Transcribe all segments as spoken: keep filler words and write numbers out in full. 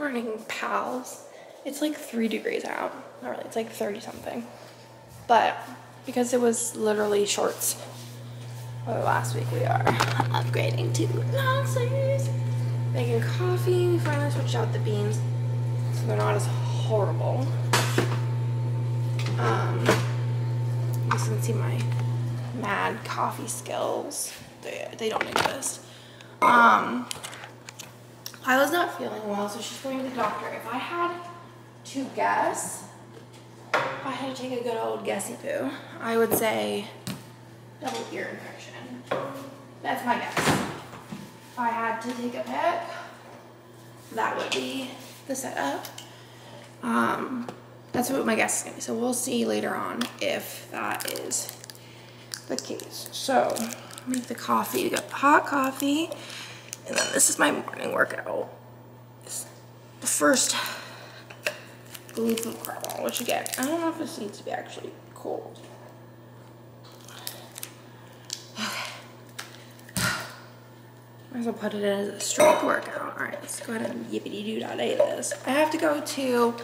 morning, pals. It's like three degrees out. Not really, it's like thirty something. But because it was literally shorts well, last week, we are upgrading to non-sleeves. Making coffee. We finally switched out the beans so they're not as horrible. Um, you can see my mad coffee skills. They, they don't exist. Um, Lila's not feeling well, so she's going to the doctor. If I had to guess, if I had to take a good old guessy-poo, I would say double ear infection. That's my guess. If I had to take a pick, that would be the setup. Um, that's what my guess is going to be. So we'll see later on if that is the case. So make the coffee. We got the hot coffee. And then this is my morning workout. It's the first leaf of caramel, which again, I don't know if this needs to be actually cold. Okay. Might as well put it in as a strength workout. All right, let's go ahead and yippity-doo-da-day this. I have to go to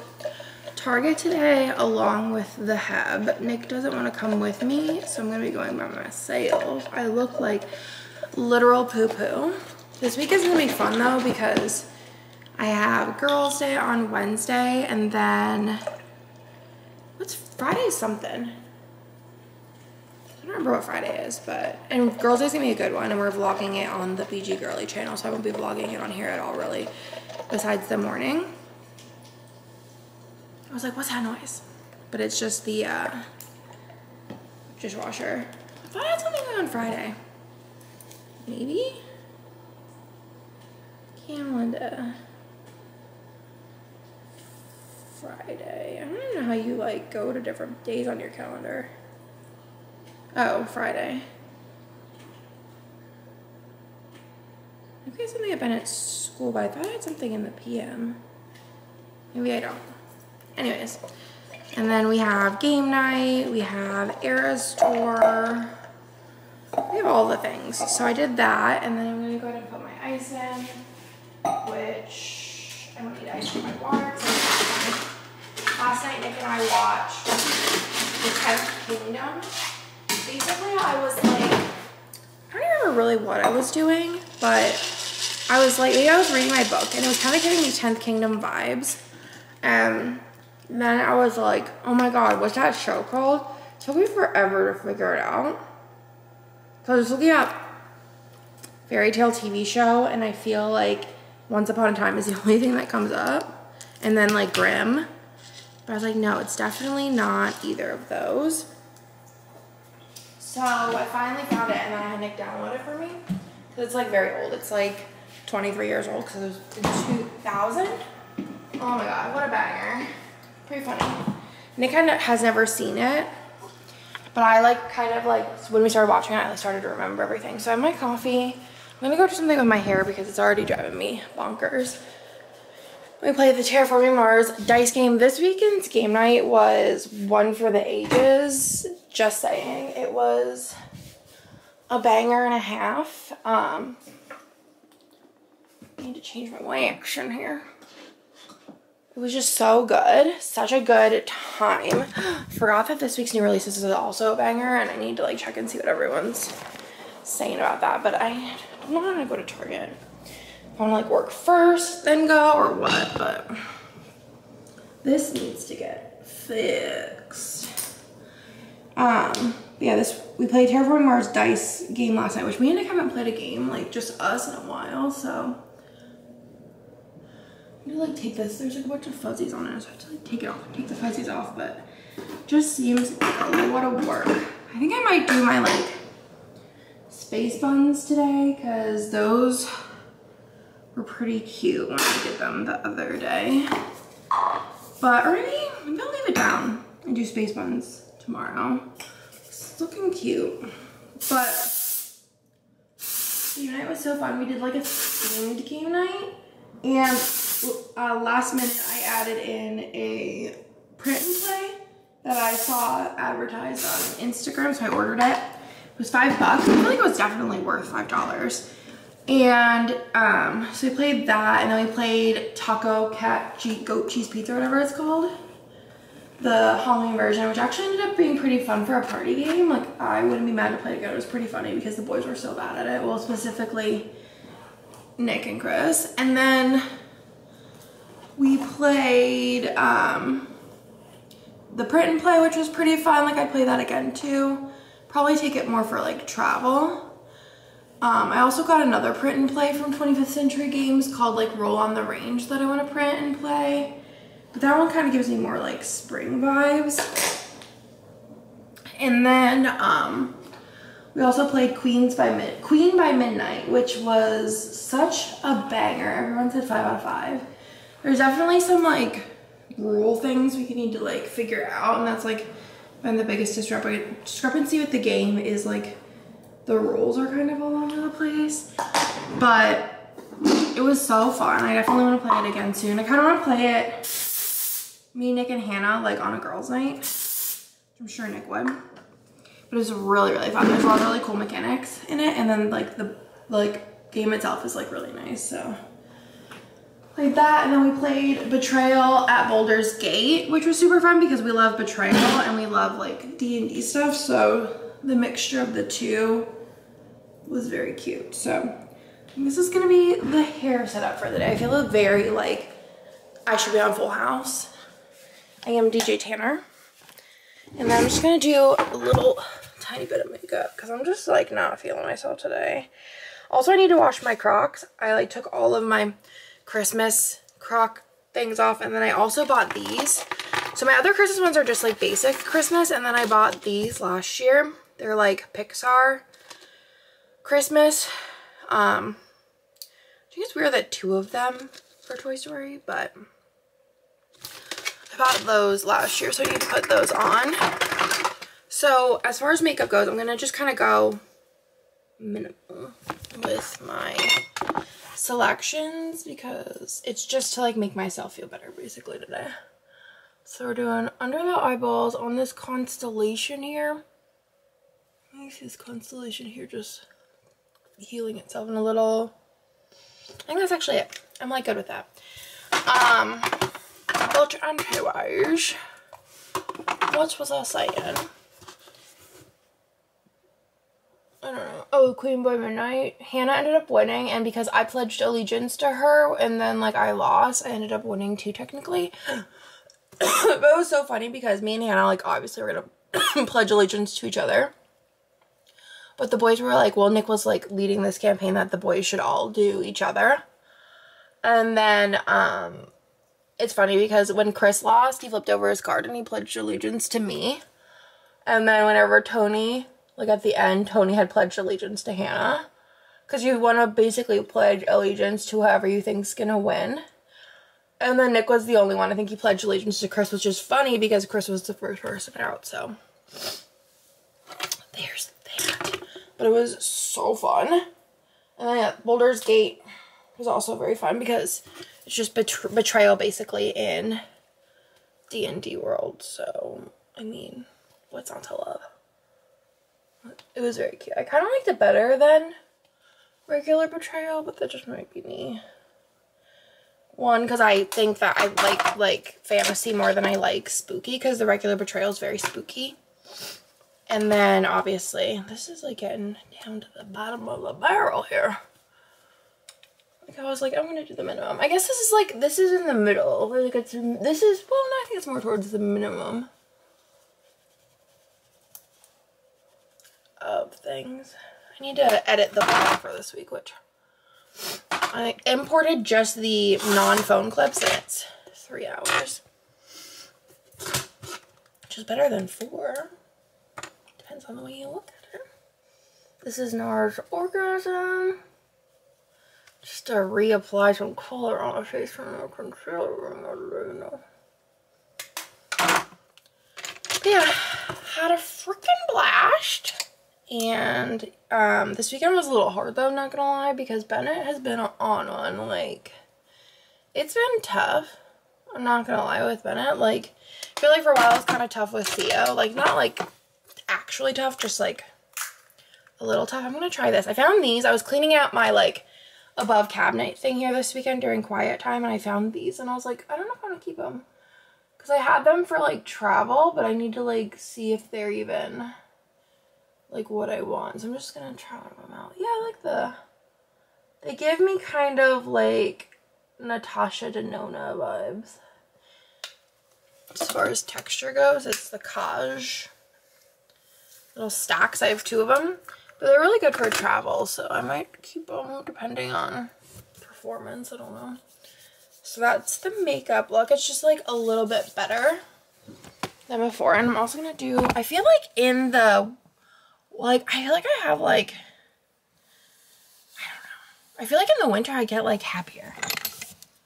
Target today along with the Heb. Nick doesn't want to come with me, so I'm going to be going by myself. I look like literal poo-poo. This week is going to be fun though because I have Girls' Day on Wednesday and then, what's Friday something? I don't remember what Friday is, but, and Girls' Day is going to be a good one and we're vlogging it on the B G Girly channel, so I won't be vlogging it on here at all really, besides the morning. I was like, what's that noise? But it's just the uh, dishwasher. I thought I had something on Friday. Maybe? Calendar. Friday. I don't even know how you like go to different days on your calendar. Oh, Friday. Maybe I had something I've been at school, but I thought I had something in the P M. Maybe I don't. Anyways, and then we have game night, we have Era's store, we have all the things. So I did that, and then I'm gonna go ahead and put my ice in, which I don't need ice for my water. Last night, Nick and I watched The Tenth Kingdom. Basically, I was like, I don't remember really what I was doing, but I was like, maybe I was reading my book, and it was kind of giving me Tenth Kingdom vibes. Um, then I was like, oh my god, what's that show called? It took me forever to figure it out. So I was looking up fairy tale T V show, and I feel like Once Upon a Time is the only thing that comes up. And then like Grimm. But I was like, no, it's definitely not either of those. So I finally found it, and then I had Nick download it for me. It's like very old. It's like twenty-three years old because it was in two thousand. Oh my god, what a banger. Pretty funny. Nick has never seen it, but I like kind of like, when we started watching it, I started to remember everything. So I have my coffee. I'm gonna go do something with my hair because it's already driving me bonkers. We played the Terraforming Mars dice game. This weekend's game night was one for the ages. Just saying, it was a banger and a half. Um, I need to change my Y action here. It was just so good. Such a good time. Forgot that this week's new releases is also a banger, and I need to like check and see what everyone's saying about that. But I don't know how to go to Target. I want to like work first, then go, or what, but this needs to get fixed. Um, yeah, this we played Terraforming Mars dice game last night, which me and Nick haven't played a game, like just us, in a while, so. I'm gonna like take this, there's like a bunch of fuzzies on it, so I have to like take it off, take the fuzzies off, but just seems a lot of work. I think I might do my like space buns today because those were pretty cute when I did them the other day. But or maybe, maybe I'll leave it down and do space buns tomorrow. It's looking cute. But game night was so fun. We did like a themed game night, and Uh, last minute, I added in a print and play that I saw advertised on Instagram, so I ordered it. It was five bucks. I feel like it was definitely worth five dollars. And um, so we played that, and then we played Taco Cat Goat Cheese Pizza, whatever it's called. The Halloween version, which actually ended up being pretty fun for a party game. Like, I wouldn't be mad to play it again. It was pretty funny because the boys were so bad at it. Well, specifically Nick and Chris. And then we played um, the print and play, which was pretty fun. Like, I'd play that again too. Probably take it more for like travel. Um, I also got another print and play from twenty-fifth century games called like Roll on the Range that I want to print and play. But that one kind of gives me more like spring vibes. And then um, we also played Queens by Mid Queen by Midnight, which was such a banger. Everyone said five out of five. There's definitely some like rule things we need to like figure out, and that's like been the biggest discrep discrepancy with the game is like the rules are kind of all over the place, but it was so fun. I definitely want to play it again soon. I kind of want to play it, me, Nick, and Hannah, like on a girls' night. I'm sure Nick would, but it was really, really fun. There's a lot of really cool mechanics in it, and then like the like game itself is like really nice. So played that, and then we played Betrayal at Baldur's Gate, which was super fun because we love Betrayal and we love like D and D stuff. So the mixture of the two was very cute. So this is gonna be the hair setup for the day. I feel very like I should be on Full House. I am D J Tanner. And then I'm just gonna do a little tiny bit of makeup because I'm just like not feeling myself today. Also, I need to wash my Crocs. I like took all of my Christmas Croc things off, and then I also bought these. So my other Christmas ones are just like basic Christmas, and then I bought these last year. They're like Pixar Christmas. Um, I think it's weird that two of them for Toy Story, but I bought those last year, so I need to put those on. So as far as makeup goes, I'm gonna just kind of go minimal with my selections because it's just to like make myself feel better basically today. So we're doing under the eyeballs on this constellation here. I see this constellation here just healing itself in a little. I think that's actually it. I'm like good with that. Um, filter and page. What was I saying? I don't know. Oh, Queen by Midnight. Hannah ended up winning, and because I pledged allegiance to her, and then like I lost, I ended up winning too technically. But it was so funny because me and Hannah like obviously were gonna pledge allegiance to each other. But the boys were like, well, Nick was like leading this campaign that the boys should all do each other. And then um, it's funny because when Chris lost, he flipped over his card and he pledged allegiance to me. And then whenever Tony, like at the end, Tony had pledged allegiance to Hannah. Because you want to basically pledge allegiance to whoever you think's going to win. And then Nick was the only one. I think he pledged allegiance to Chris, which is funny because Chris was the first person out. So there's that. But it was so fun. And then yeah, Baldur's Gate was also very fun because it's just betr betrayal basically in D and D world. So, I mean, what's not to love? It was very cute. I kind of liked it better than regular Betrayal, but that just might be me. One, because I think that I like like fantasy more than I like spooky, because the regular Betrayal is very spooky. And then, obviously, this is, like, getting down to the bottom of the barrel here. Like, I was like, I'm going to do the minimum. I guess this is, like, this is in the middle. Like, it's, this is, well, no, I think it's more towards the minimum of things. I need to edit the vlog for this week, which I imported just the non-phone clips, and it's three hours. Which is better than four. Depends on the way you look at it. This is NARS Orgasm. Just to reapply some color on my face from the concealer. Yeah, had a freaking blast. And um, this weekend was a little hard though, not gonna lie, because Bennett has been on one. Like, it's been tough. I'm not gonna lie with Bennett. Like, I feel like for a while it was kind of tough with Theo. Like, not like actually tough, just like a little tough. I'm gonna try this. I found these. I was cleaning out my like above cabinet thing here this weekend during quiet time, and I found these and I was like, I don't know if I want to keep them because I had them for like travel, but I need to like see if they're even like what I want. So I'm just gonna try one of them out. Yeah, I like the, they give me kind of like Natasha Denona vibes. As far as texture goes, it's the Kaj little stacks. I have two of them, but they're really good for travel, so I might keep them depending on performance. I don't know. So that's the makeup look. It's just like a little bit better than before. And I'm also gonna do, I feel like in the, like, I feel like I have like, I don't know. I feel like in the winter I get like happier.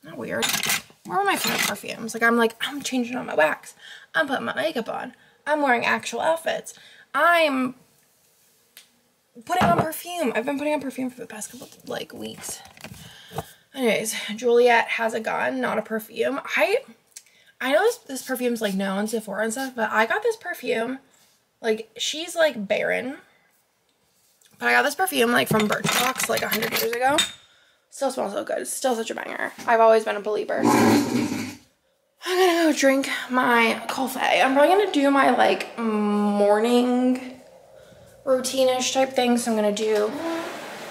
Not weird. Where are my favorite perfumes? Like, I'm like, I'm changing on my wax. I'm putting my makeup on. I'm wearing actual outfits. I'm putting on perfume. I've been putting on perfume for the past couple, like, weeks. Anyways, Juliet Has a Gun, not a perfume. I I know this, this perfume's, like, known in Sephora and stuff, but I got this perfume. Like, she's, like, barren. But I got this perfume, like, from Birchbox, like, a hundred years ago. Still smells so good. It's still such a banger. I've always been a believer. I'm gonna go drink my coffee. I'm probably gonna do my, like, morning routine-ish type thing. So I'm gonna do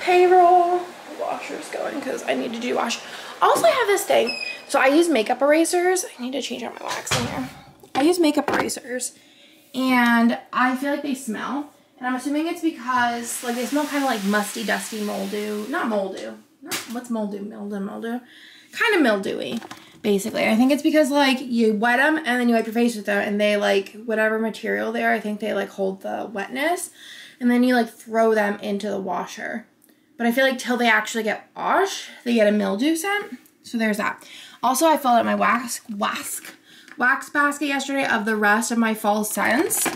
payroll. Washer's going because I need to do wash. Also, I have this thing. So I use makeup erasers. I need to change out my wax in here. I use makeup erasers and I feel like they smell. And I'm assuming it's because, like, they smell kind of like musty, dusty, moldu. Not moldu. Not, what's moldu? Mildew, mildew. Kind of mildewy, basically. I think it's because, like, you wet them and then you wipe your face with them and they, like, whatever material they are, I think they, like, hold the wetness. And then you, like, throw them into the washer. But I feel like till they actually get washed, they get a mildew scent. So there's that. Also, I filled out my wax, wax, wax basket yesterday of the rest of my fall scents.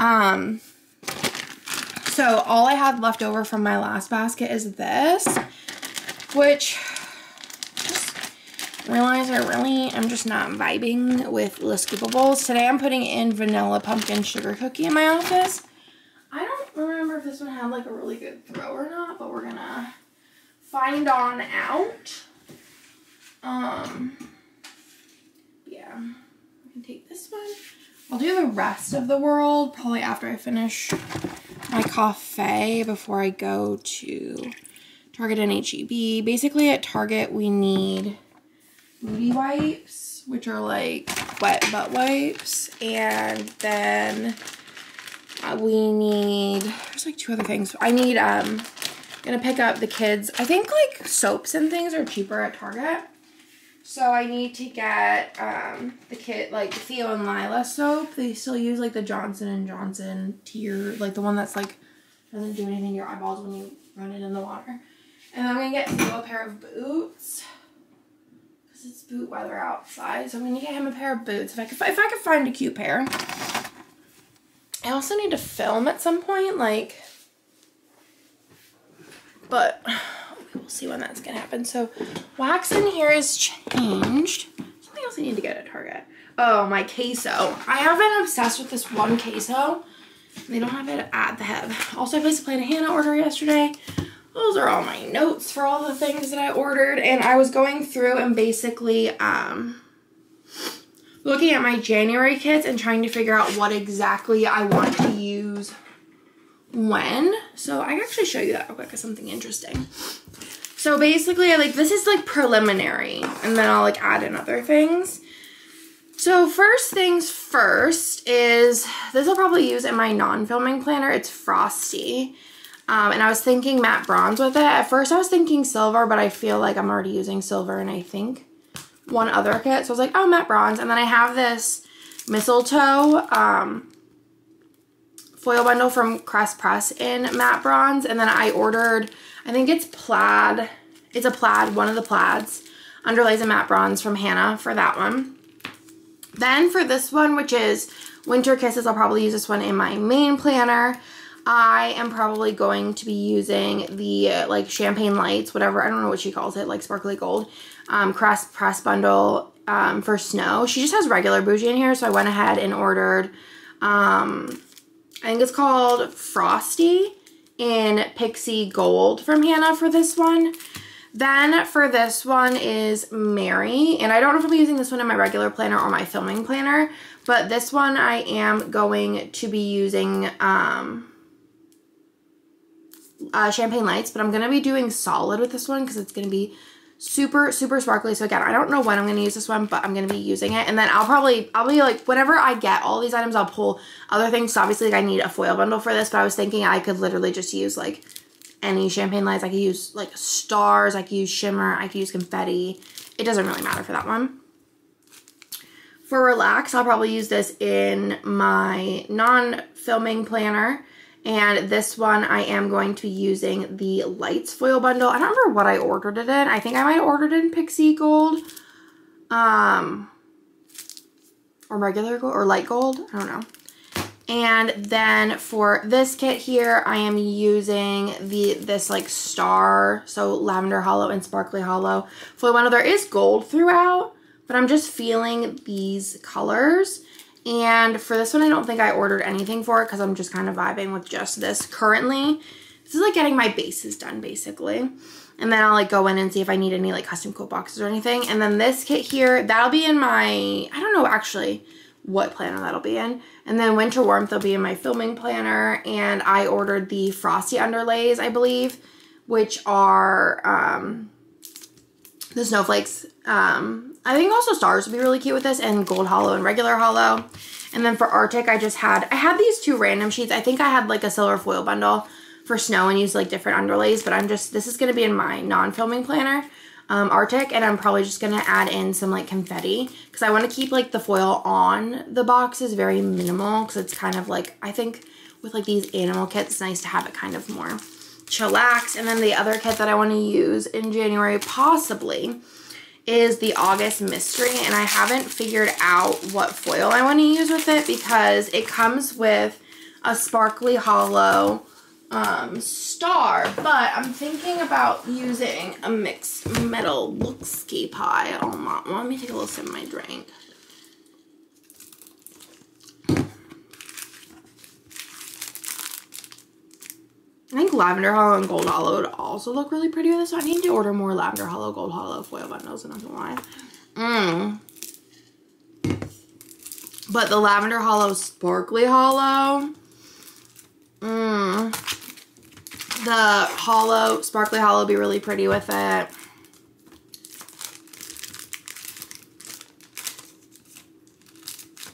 Um, so all I had left over from my last basket is this. Which, just realized I really am just not vibing with La Scoopables. Today I'm putting in vanilla pumpkin sugar cookie in my office. I don't remember if this one had like a really good throw or not, but we're gonna find on out. Um, yeah, I can take this one. I'll do the rest of the world probably after I finish my coffee before I go to Target and H E B. Basically at Target we need booty wipes, which are like wet butt wipes, and then uh, we need, there's like two other things. I need, um, I'm gonna pick up the kids. I think like soaps and things are cheaper at Target. So I need to get um, the kid, like Theo and Lila soap. They still use like the Johnson and Johnson tier, like the one that's like, doesn't do anything to your eyeballs when you run it in the water. And I'm gonna get Theo a pair of boots because it's boot weather outside. So I'm gonna get him a pair of boots if I could, if I could find a cute pair. I also need to film at some point, like, but we'll see when that's gonna happen. So wax in here is changed. Something else I need to get at Target. Oh, my queso. I have been obsessed with this one queso. They don't have it at the Heb. Also, I placed a Play to Hannah order yesterday. Those are all my notes for all the things that I ordered. And I was going through and basically um, looking at my January kits and trying to figure out what exactly I want to use when. So I can actually show you that real quick as something interesting. So basically, I like this is like preliminary. And then I'll like add in other things. So first things first is, this I'll probably use in my non-filming planner. It's Frosty. Um, and I was thinking matte bronze with it. At first I was thinking silver, but I feel like I'm already using silver and I think one other kit. So I was like, oh, matte bronze. And then I have this mistletoe um, foil bundle from Crest Press in matte bronze. And then I ordered, I think it's plaid. It's a plaid, one of the plaids. Underlays in matte bronze from Hannah for that one. Then for this one, which is Winter Kisses, I'll probably use this one in my main planner. I am probably going to be using the uh, like champagne lights, whatever, I don't know what she calls it, like sparkly gold, um, Crest Press bundle um, for snow. She just has regular bougie in here, so I went ahead and ordered, um, I think it's called Frosty in Pixie Gold from Hannah for this one. Then for this one is Mary, and I don't know if I'm using this one in my regular planner or my filming planner, but this one I am going to be using um, uh, Champagne Lights, but I'm going to be doing solid with this one because it's going to be super, super sparkly. So again, I don't know when I'm going to use this one, but I'm going to be using it. And then I'll probably, I'll be like, whenever I get all these items, I'll pull other things. So obviously, like, I need a foil bundle for this, but I was thinking I could literally just use like any champagne lights. I could use like stars, I could use shimmer, I could use confetti. It doesn't really matter for that one. For relax, I'll probably use this in my non-filming planner. And this one I am going to be using the lights foil bundle. I don't remember what I ordered it in. I think I might have ordered it in Pixie Gold. Um, or regular gold or light gold. I don't know. And then for this kit here, I am using the this like star, so lavender hollow and sparkly hollow foil bundle. There is gold throughout, but I'm just feeling these colors. And for this one, I don't think I ordered anything for it because I'm just kind of vibing with just this currently. This is like getting my bases done basically. And then I'll like go in and see if I need any like custom quote boxes or anything. And then this kit here, that'll be in my, I don't know actually what planner that'll be in. And then Winter Warmth will be in my filming planner. And I ordered the frosty underlays, I believe, which are um, the snowflakes. Um, I think also stars would be really cute with this, and gold hollow and regular hollow. And then for Arctic, I just had, I had these two random sheets. I think I had like a silver foil bundle for snow and used like different underlays, but I'm just, this is going to be in my non-filming planner. Um, Arctic, and I'm probably just going to add in some like confetti because I want to keep like the foil on the boxes very minimal because it's kind of like, I think with like these animal kits, it's nice to have it kind of more chillaxed. And then the other kit that I want to use in January possibly is the August Mystery, and I haven't figured out what foil I want to use with it because it comes with a sparkly hollow Um, star, but I'm thinking about using a mixed metal lookscape pie on that one. Let me take a little sip of my drink. I think lavender hollow and gold hollow would also look really pretty with this, so I need to order more lavender hollow, gold hollow foil bundles, and I'm not gonna lie. Mmm. But the lavender hollow sparkly hollow, mmm. The hollow, sparkly hollow would be really pretty with it.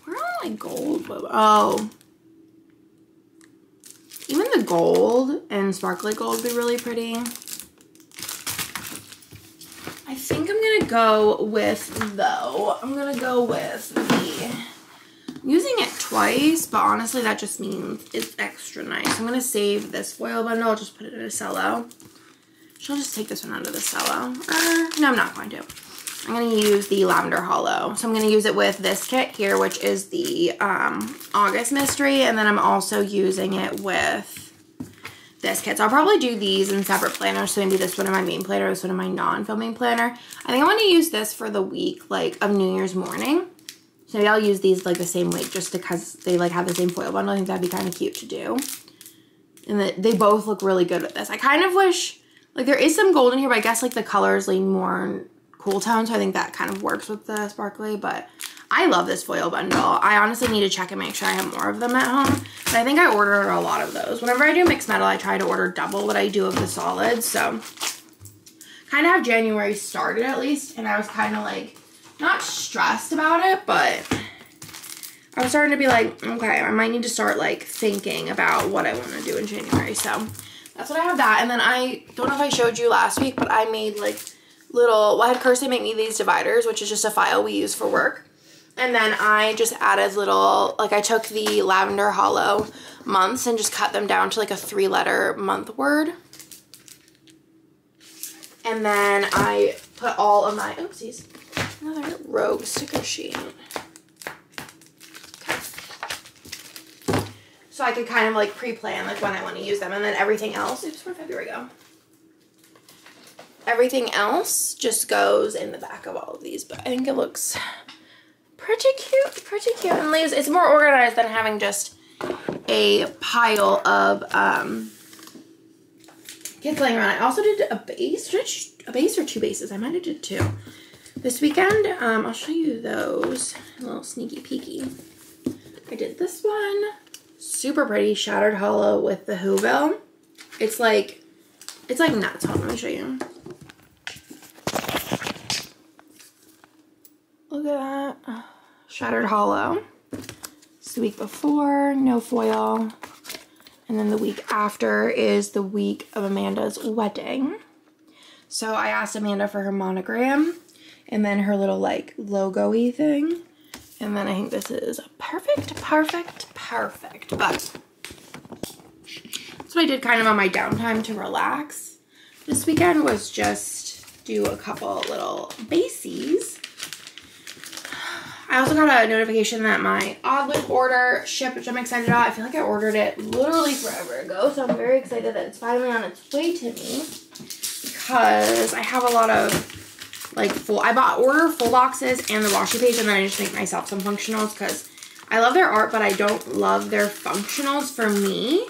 Where are my gold? Oh. Even the gold and sparkly gold would be really pretty. I think I'm going to go with, though, I'm going to go with the... using it twice, but honestly that just means it's extra nice. I'm gonna save this foil bundle. I'll just put it in a cello. She'll just take this one out of the cello. Uh, no, I'm not going to. I'm gonna use the lavender hollow. So I'm gonna use it with this kit here, which is the um, August Mystery, and then I'm also using it with this kit. So I'll probably do these in separate planners. So maybe this one in my main planner, this one in my non-filming planner. I think I want to use this for the week like of New Year's morning. So maybe I'll use these like the same week just because they like have the same foil bundle. I think that'd be kind of cute to do. And the, they both look really good with this. I kind of wish, like there is some gold in here, but I guess like the colors lean more cool tone. So I think that kind of works with the sparkly, but I love this foil bundle. I honestly need to check and make sure I have more of them at home. But I think I order a lot of those. Whenever I do mixed metal, I try to order double what I do of the solids. So kind of have January started at least. And I was kind of like, not stressed about it, but I was starting to be like, okay, I might need to start like thinking about what I want to do in January. So that's what I have that. And then I don't know if I showed you last week, but I made like little, well, I had Kirsten make me these dividers, which is just a file we use for work. And then I just added little, like I took the lavender hollow months and just cut them down to like a three letter month word. And then I put all of my, oopsies, another rogue sticker sheet. Okay. So I could kind of like pre-plan like when I want to use them, and then everything else, oops, where did February go? Everything else just goes in the back of all of these, but I think it looks pretty cute, pretty cute, and leaves, it's more organized than having just a pile of um, kids laying around. I also did a base, did I, a base or two bases. I might have did two this weekend. Um, I'll show you those. A little sneaky peeky. I did this one. Super pretty. Shattered Hollow with the Whoville. It's like, it's like nuts. Hold on, let me show you. Look at that. Shattered Hollow. It's the week before. No foil. And then the week after is the week of Amanda's wedding. So I asked Amanda for her monogram and then her little like logo-y thing. And then I think this is perfect, perfect, perfect. But that's what I did kind of on my downtime to relax this weekend, was just do a couple little bases. I also got a notification that my Oddly order shipped, which I'm excited about. I feel like I ordered it literally forever ago, so I'm very excited that it's finally on its way to me, because I have a lot of, like, full, I bought order full boxes and the washi page, and then I just make myself some functionals, because I love their art, but I don't love their functionals for me,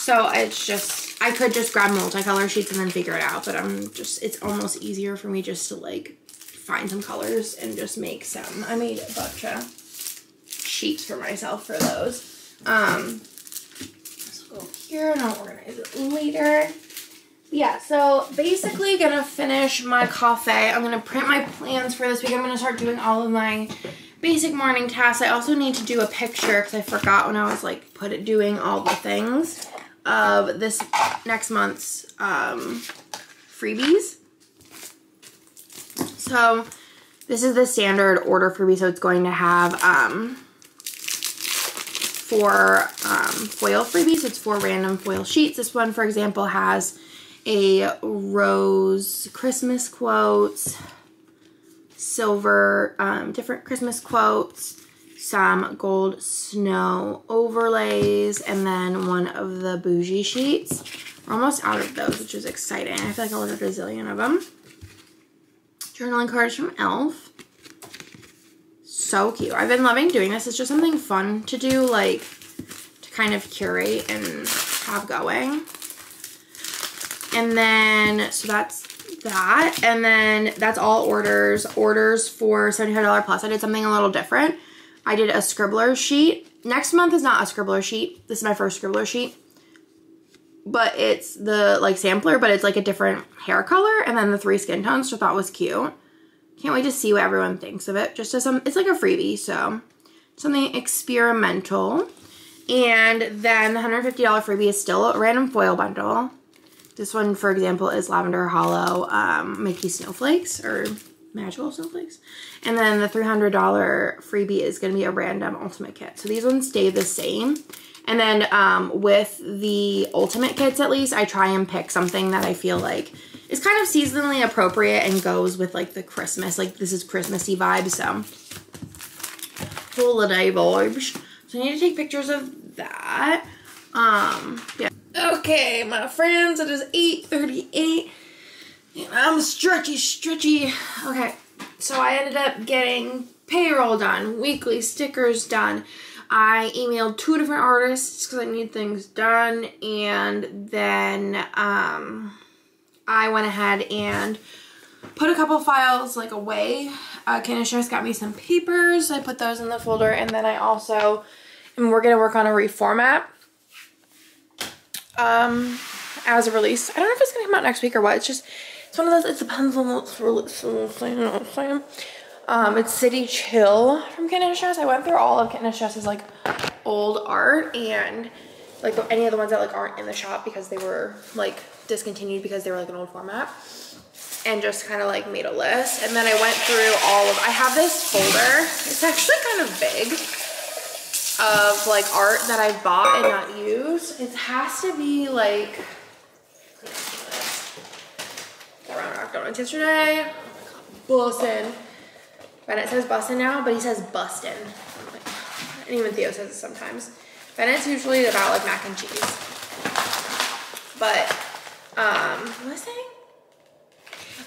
so it's just, I could just grab multicolor sheets and then figure it out, but I'm just, it's almost easier for me just to, like, find some colors and just make some. I made a bunch of sheets for myself for those. Um, this will go here and I'll organize it later. Yeah, so basically gonna finish my coffee. I'm gonna print my plans for this week. I'm gonna start doing all of my basic morning tasks. I also need to do a picture because I forgot when I was like put it doing all the things of this next month's um, freebies. So this is the standard order for me, so it's going to have um, four um, foil freebies. It's four random foil sheets. This one, for example, has a rose Christmas quotes, silver um, different Christmas quotes, some gold snow overlays, and then one of the bougie sheets. We're almost out of those, which is exciting. I feel like I ordered a zillion of them. Journaling cards from Elf. So cute. I've been loving doing this. It's just something fun to do, like, to kind of curate and have going. And then, so that's that. And then that's all orders. Orders for seventy-five dollars plus. I did something a little different. I did a Scribbler sheet. Next month is not a Scribbler sheet. This is my first Scribbler sheet. But it's the, like, sampler, but it's, like, a different hair color, and then the three skin tones, which I thought was cute. Can't wait to see what everyone thinks of it. Just as some, it's, like, a freebie, so something experimental. And then the one hundred fifty dollar freebie is still a random foil bundle. This one, for example, is Lavender Hollow um, Mickey Snowflakes, or Magical Snowflakes. And then the three hundred dollar freebie is going to be a random Ultimate Kit. So these ones stay the same. And then um, with the Ultimate Kits, at least, I try and pick something that I feel like is kind of seasonally appropriate and goes with, like, the Christmas. Like, this is Christmassy vibes, so holiday vibes. So I need to take pictures of that. Um, yeah. Okay, my friends, it is eight thirty-eight. I'm stretchy, stretchy. Okay, so I ended up getting payroll done, weekly stickers done. I emailed two different artists because I need things done, and then um, I went ahead and put a couple files, like, away. Uh, Katniss Chess got me some papers. I put those in the folder, and then I also, and we're going to work on a reformat um, as a release. I don't know if it's going to come out next week or what. It's just, it's one of those, it depends on what's released. Um, it's City Chill from Katniss Chess. I went through all of Katniss Chess's, like, old art and, like, any of the ones that, like, aren't in the shop because they were, like, discontinued because they were, like, an old format, and just kind of, like, made a list. And then I went through all of, I have this folder, it's actually kind of big, of, like, art that I bought and not used. It has to be, like, I rocked on yesterday, Boston. Bennett says bustin' now, but he says bustin'. And even Theo says it sometimes. Bennett's usually about, like, mac and cheese. But, um, what was I saying?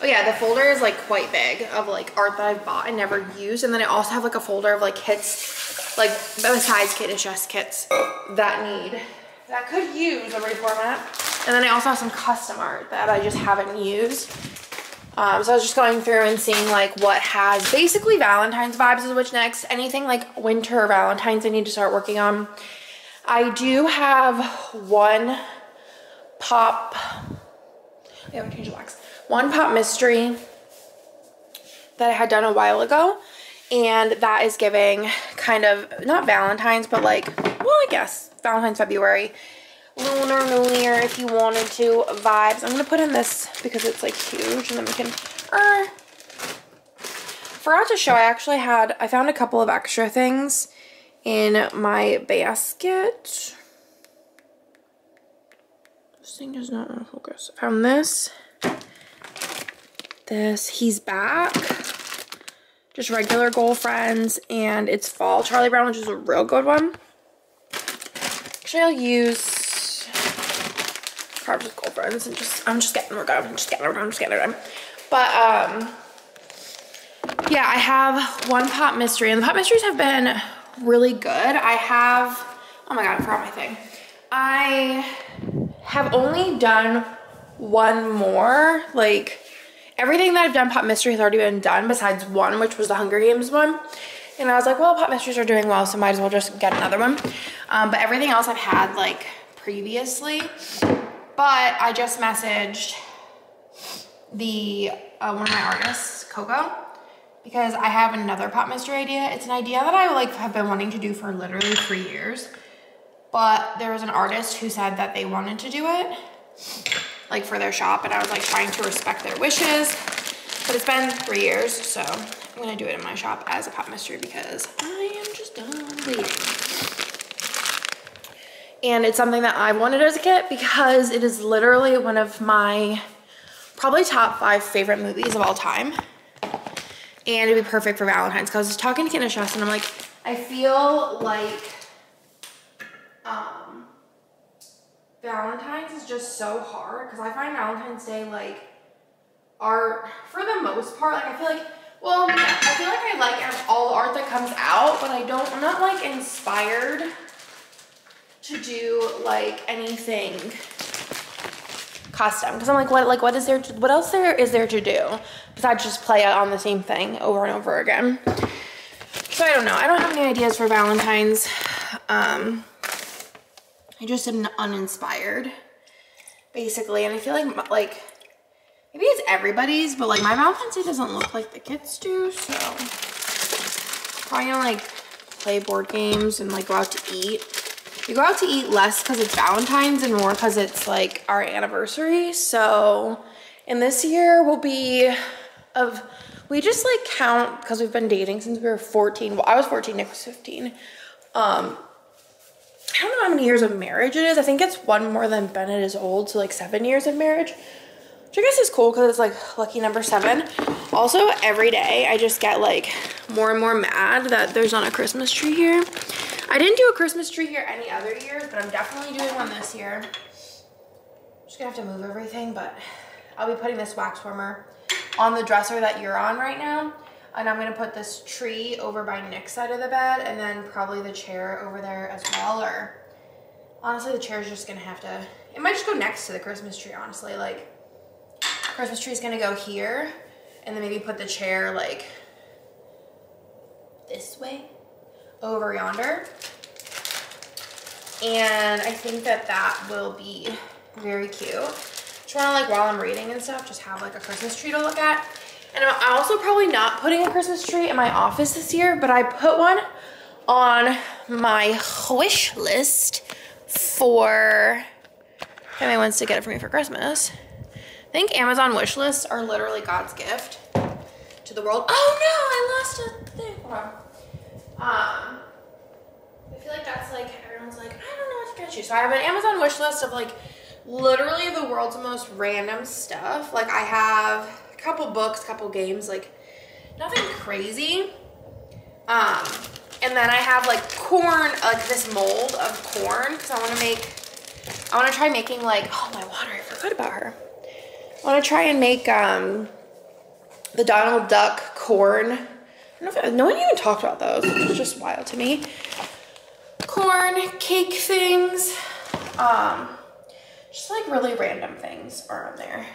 Oh yeah, the folder is, like, quite big of, like, art that I've bought and never used. And then I also have, like, a folder of, like, kits, like, besides Katniss Chess kits that need, that could use a reformat. And then I also have some custom art that I just haven't used. Um, so I was just going through and seeing like what has basically Valentine's vibes is which next. Anything like winter or Valentine's I need to start working on. I do have one pop, I haven't changed the box. One pop mystery that I had done a while ago. And that is giving kind of, not Valentine's, but like, well, I guess Valentine's, February, lunar new year, if you wanted to, vibes. I'm going to put in this because it's like huge and then we can, uh, forgot to show, I actually had, I found a couple of extra things in my basket. This thing does not want to focus. I found this, this, He's Back. Just regular Gold Friends, and it's Fall Charlie Brown, which is a real good one. Actually, I'll use Carbs with Gold Friends, and just, I'm just getting her done, I'm just getting her done, I'm just getting her done. But, um, yeah, I have one pop mystery, and the pop mysteries have been really good. I have, oh my God, I forgot my thing. I have only done one more, like, everything that I've done pop mystery has already been done besides one, which was the Hunger Games one. And I was like, well, pop mysteries are doing well, so might as well just get another one. Um, but everything else I've had like previously. But I just messaged the uh, one of my artists, Coco, because I have another pop mystery idea. It's an idea that I like have been wanting to do for literally three years. But there was an artist who said that they wanted to do it, like for their shop, and I was like trying to respect their wishes, but it's been three years, so I'm gonna do it in my shop as a pop mystery because I am just done waiting. And it's something that I wanted as a kid because it is literally one of my probably top five favorite movies of all time. And it'd be perfect for Valentine's because I was talking to Katniss Chess and I'm like, I feel like, um, Valentine's is just so hard because I find Valentine's Day like art for the most part. Like I feel like, well, I feel like I like all the art that comes out, but I don't, I'm not like inspired to do like anything custom because I'm like, what, like what is there, to, what else there is there to do besides just play on the same thing over and over again? So I don't know. I don't have any ideas for Valentine's. Um, I just am uninspired, basically. And I feel like, like, maybe it's everybody's, but like my Valentine's Day doesn't look like the kids do, so. Probably gonna like play board games and like go out to eat. We go out to eat less because it's Valentine's and more because it's like our anniversary. So, and this year will be of, we just like count, because we've been dating since we were fourteen. Well, I was fourteen, Nick was fifteen. Um, I don't know how many years of marriage it is. I think it's one more than Bennett is old, so like seven years of marriage, which I guess is cool because it's like lucky number seven. Also, every day I just get like more and more mad that there's not a Christmas tree here. I didn't do a Christmas tree here any other years, but I'm definitely doing one this year. I'm just gonna have to move everything, but I'll be putting this wax warmer on the dresser that you're on right now. And I'm gonna put this tree over by Nick's side of the bed and then probably the chair over there as well. Or honestly, the chair's just gonna have to, it might just go next to the Christmas tree, honestly. Like, Christmas tree's gonna go here and then maybe put the chair like this way over yonder. And I think that that will be very cute. Just wanna like, while I'm reading and stuff, just have like a Christmas tree to look at. And I'm also probably not putting a Christmas tree in my office this year, but I put one on my wish list for, if anybody wants to get it for me for Christmas. I think Amazon wish lists are literally God's gift to the world. Oh no, I lost a thing. Hold on. Um, I feel like that's like, everyone's like, I don't know what to get you. So I have an Amazon wish list of like literally the world's most random stuff. Like I have couple books, couple games, like nothing crazy. Um, and then I have like corn, like this mold of corn, because I want to make, I want to try making like, oh my water, I forgot about her. I want to try and make um, the Donald Duck corn. I don't know if, no one even talked about those, which is just wild to me. Corn, cake things, um, just like really random things are on there.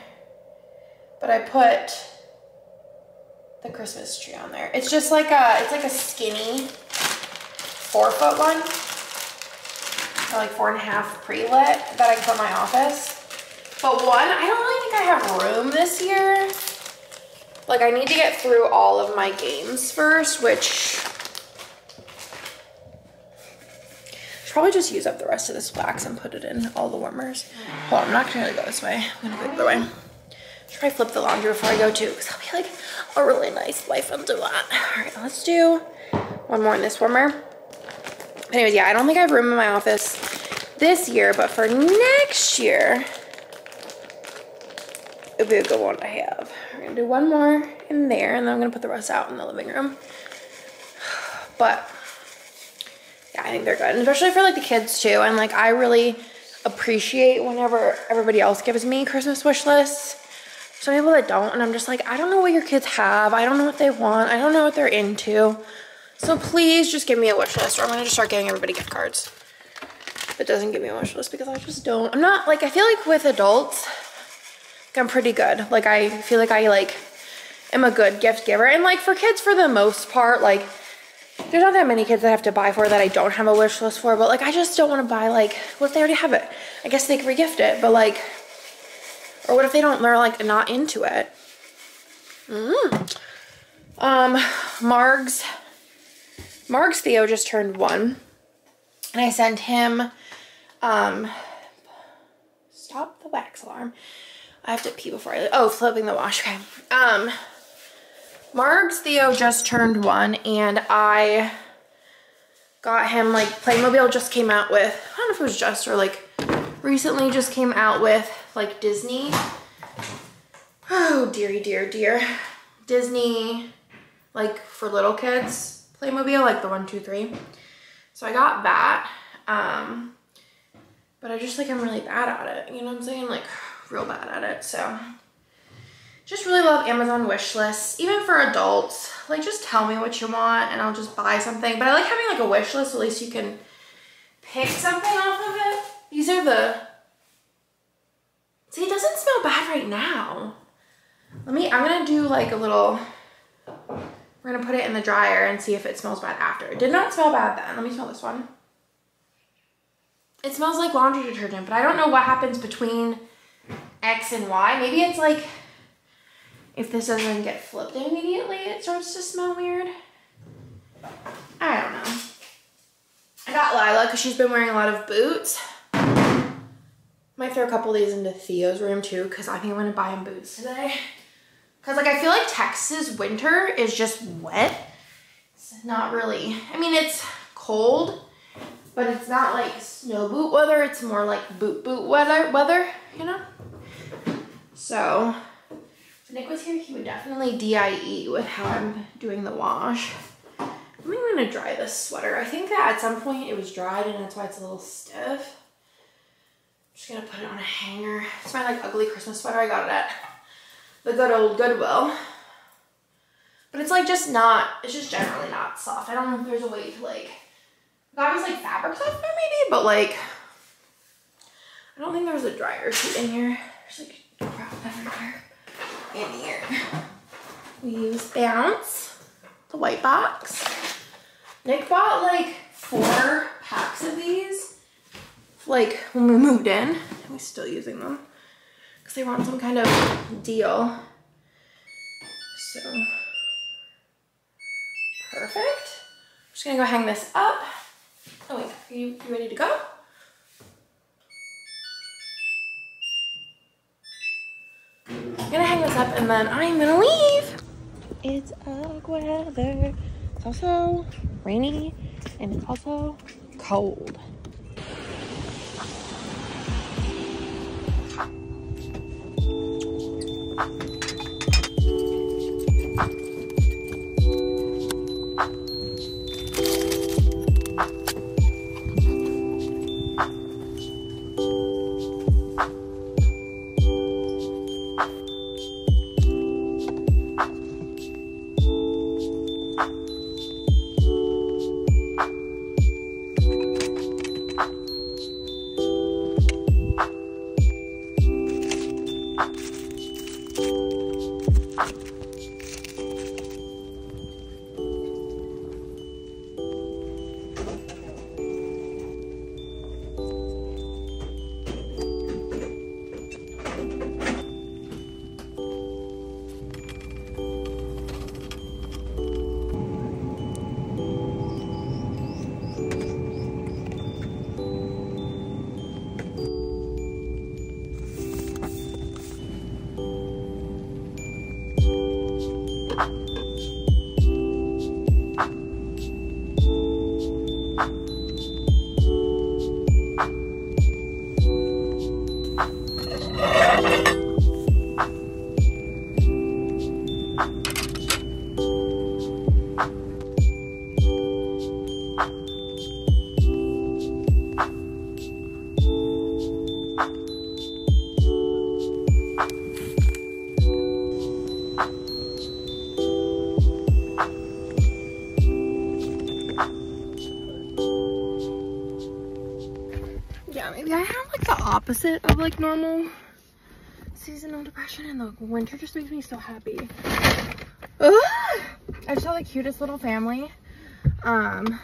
but I put the Christmas tree on there. It's just like a, it's like a skinny four foot one, or like four and a half pre-lit that I can put in my office. But one, I don't really think I have room this year. Like I need to get through all of my games first, which I should probably just use up the rest of this wax and put it in all the warmers. Well, I'm not gonna really go this way. I'm gonna go the other way. I'll try to flip the laundry before I go too, because that'll be like a really nice life unto that. All right, let's do one more in this warmer. Anyways, yeah, I don't think I have room in my office this year, but for next year, it'll be a good one to have. We're gonna do one more in there, and then I'm gonna put the rest out in the living room. But yeah, I think they're good, and especially for like the kids too. And like, I really appreciate whenever everybody else gives me Christmas wish lists. Some people that don't, and I'm just like, I don't know what your kids have. I don't know what they want. I don't know what they're into. So please just give me a wish list, or I'm gonna just start giving everybody gift cards. It doesn't give me a wish list because I just don't. I'm not like, I feel like with adults, like I'm pretty good. Like I feel like I like am a good gift giver. And like for kids for the most part, like there's not that many kids that I have to buy for that I don't have a wish list for, but like I just don't wanna buy like, what if they already have it? I guess they can regift it, but like, or what if they don't, they're like not into it? Mm. Um, Marg's. Marg's Theo just turned one, and I sent him, um, stop the wax alarm. I have to pee before I leave. Oh, flipping the wash, okay. Um, Marg's Theo just turned one, and I got him, like, Playmobil just came out with, I don't know if it was just or, like, recently just came out with, like, Disney. Oh, dearie, dear, dear. Disney, like, for little kids. Playmobil, like the one, two, three. So I got that, um, but I just like, I'm really bad at it. You know what I'm saying? Like real bad at it. So just really love Amazon wish lists, even for adults. Like just tell me what you want and I'll just buy something. But I like having like a wish list. At least you can pick something off of it. These are the, see, it doesn't smell bad right now. Let me, I'm gonna do like a little, we're gonna put it in the dryer and see if it smells bad after. It did not smell bad then. Let me smell this one. It smells like laundry detergent, but I don't know what happens between X and Y. Maybe it's like, if this doesn't get flipped immediately, it starts to smell weird. I don't know. I got Lila because she's been wearing a lot of boots. Might throw a couple of these into Theo's room too, because I think I'm gonna buy him boots today. Cause like, I feel like Texas winter is just wet. It's not really, I mean, it's cold, but it's not like snow boot weather. It's more like boot boot weather, weather, you know? So if Nick was here, he would definitely D I E with how I'm doing the wash. I'm gonna dry this sweater. I think that at some point it was dried and that's why it's a little stiff. I'm just gonna put it on a hanger. It's my like ugly Christmas sweater I got it at the good old Goodwill. But it's like just not, it's just generally not soft. I don't know if there's a way to like, that was like fabric softener maybe, but like, I don't think there was a dryer sheet in here. There's like crap everywhere in here. We use Bounce, the white box. Nick bought like four packs of these, like when we moved in, and we're still using them. Because they want some kind of deal. So, perfect. I'm just gonna go hang this up. Oh wait, are you, you ready to go? I'm gonna hang this up and then I'm gonna leave. It's ugly weather. It's also rainy and it's also cold. Thank you. Yeah, I have like the opposite of like normal seasonal depression, and the winter just makes me so happy. Ugh! I just saw the cutest little family. Um,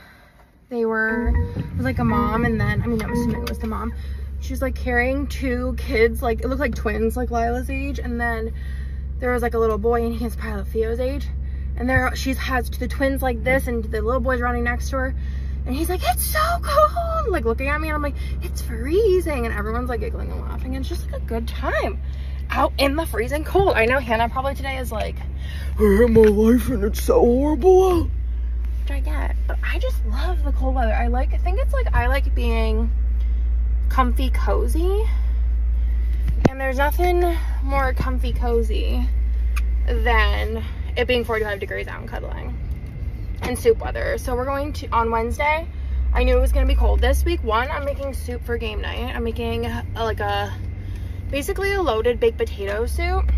they were, it was like a mom, and then, I mean, I'm assuming it was the mom. She was like carrying two kids, like it looked like twins, like Lila's age, and then there was like a little boy, and he was probably Theo's age. And there, she has the twins like this, and the little boy's running next to her. And he's like, it's so cold, like looking at me, and I'm like, it's freezing. And everyone's like giggling and laughing, and it's just like a good time out in the freezing cold. I know Hannah probably today is like, I hate my life and it's so horrible, which I get, but I just love the cold weather. I like, I think it's like, I like being comfy cozy, and there's nothing more comfy cozy than it being forty-five degrees out and cuddling. And soup weather. So we're going to, on Wednesday, I knew it was going to be cold this week. One, I'm making soup for game night. I'm making a, like a, basically a loaded baked potato soup.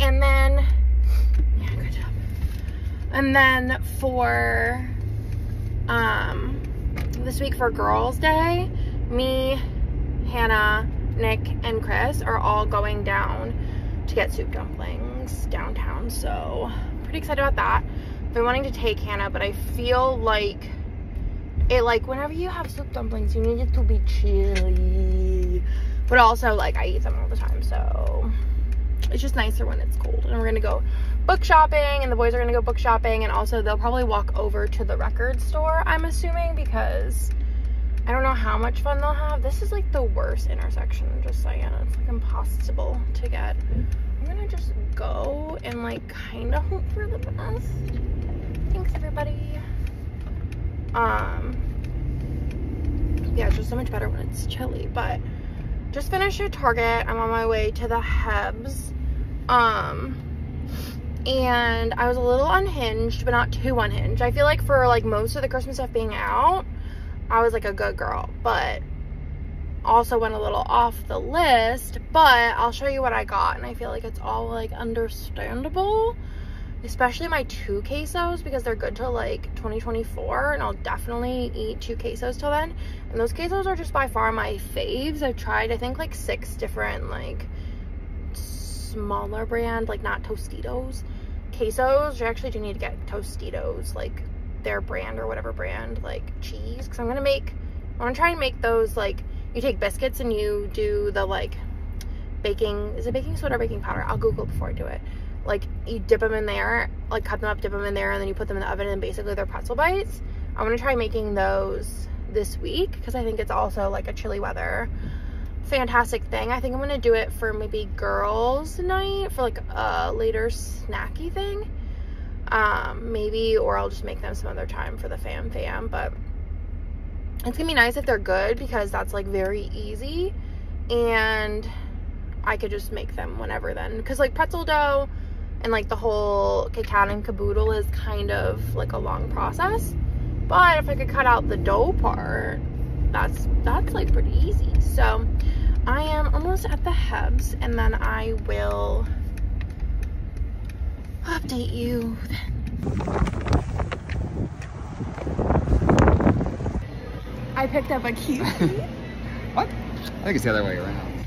And then, yeah, good job. And then for, um, this week for Girls' Day, me, Hannah, Nick, and Chris are all going down to get soup dumplings downtown. So pretty excited about that. I've been wanting to take Hannah, but I feel like it, like whenever you have soup dumplings you need it to be chilly, but also like I eat them all the time, so it's just nicer when it's cold. And we're gonna go book shopping, and the boys are gonna go book shopping, and also they'll probably walk over to the record store, I'm assuming, because I don't know how much fun they'll have. This is like the worst intersection, just saying. It's like impossible to get. I'm gonna just go and like kind of hope for the best. Thanks everybody. Um yeah, it's just so much better when it's chilly. But just finished at Target. I'm on my way to the Hebs, um and I was a little unhinged, but not too unhinged. I feel like for like most of the Christmas stuff being out, I was like a good girl, but also went a little off the list. But I'll show you what I got, and I feel like it's all like understandable, especially my two quesos, because they're good till like twenty twenty-four, and I'll definitely eat two quesos till then. And those quesos are just by far my faves. I've tried I think like six different like smaller brand, like not Tostitos, quesos. You actually do need to get Tostitos, like their brand or whatever brand, like cheese, because I'm gonna make, I'm gonna try and make those like, you take biscuits and you do the like baking, is it baking soda or baking powder? I'll Google before I do it. Like you dip them in there, like cut them up, dip them in there, and then you put them in the oven, and basically they're pretzel bites. I'm gonna try making those this week, because I think it's also like a chilly weather fantastic thing. I think I'm gonna do it for maybe girls' night, for like a later snacky thing. Um, maybe, or I'll just make them some other time for the fam fam, but it's gonna be nice if they're good, because that's like very easy, and I could just make them whenever then, because like pretzel dough and like the whole Kit Kat and caboodle is kind of like a long process. But if I could cut out the dough part, that's that's like pretty easy. So I am almost at the Hebs, and then I will update you then. I picked up a key. What? I think it's the other way around.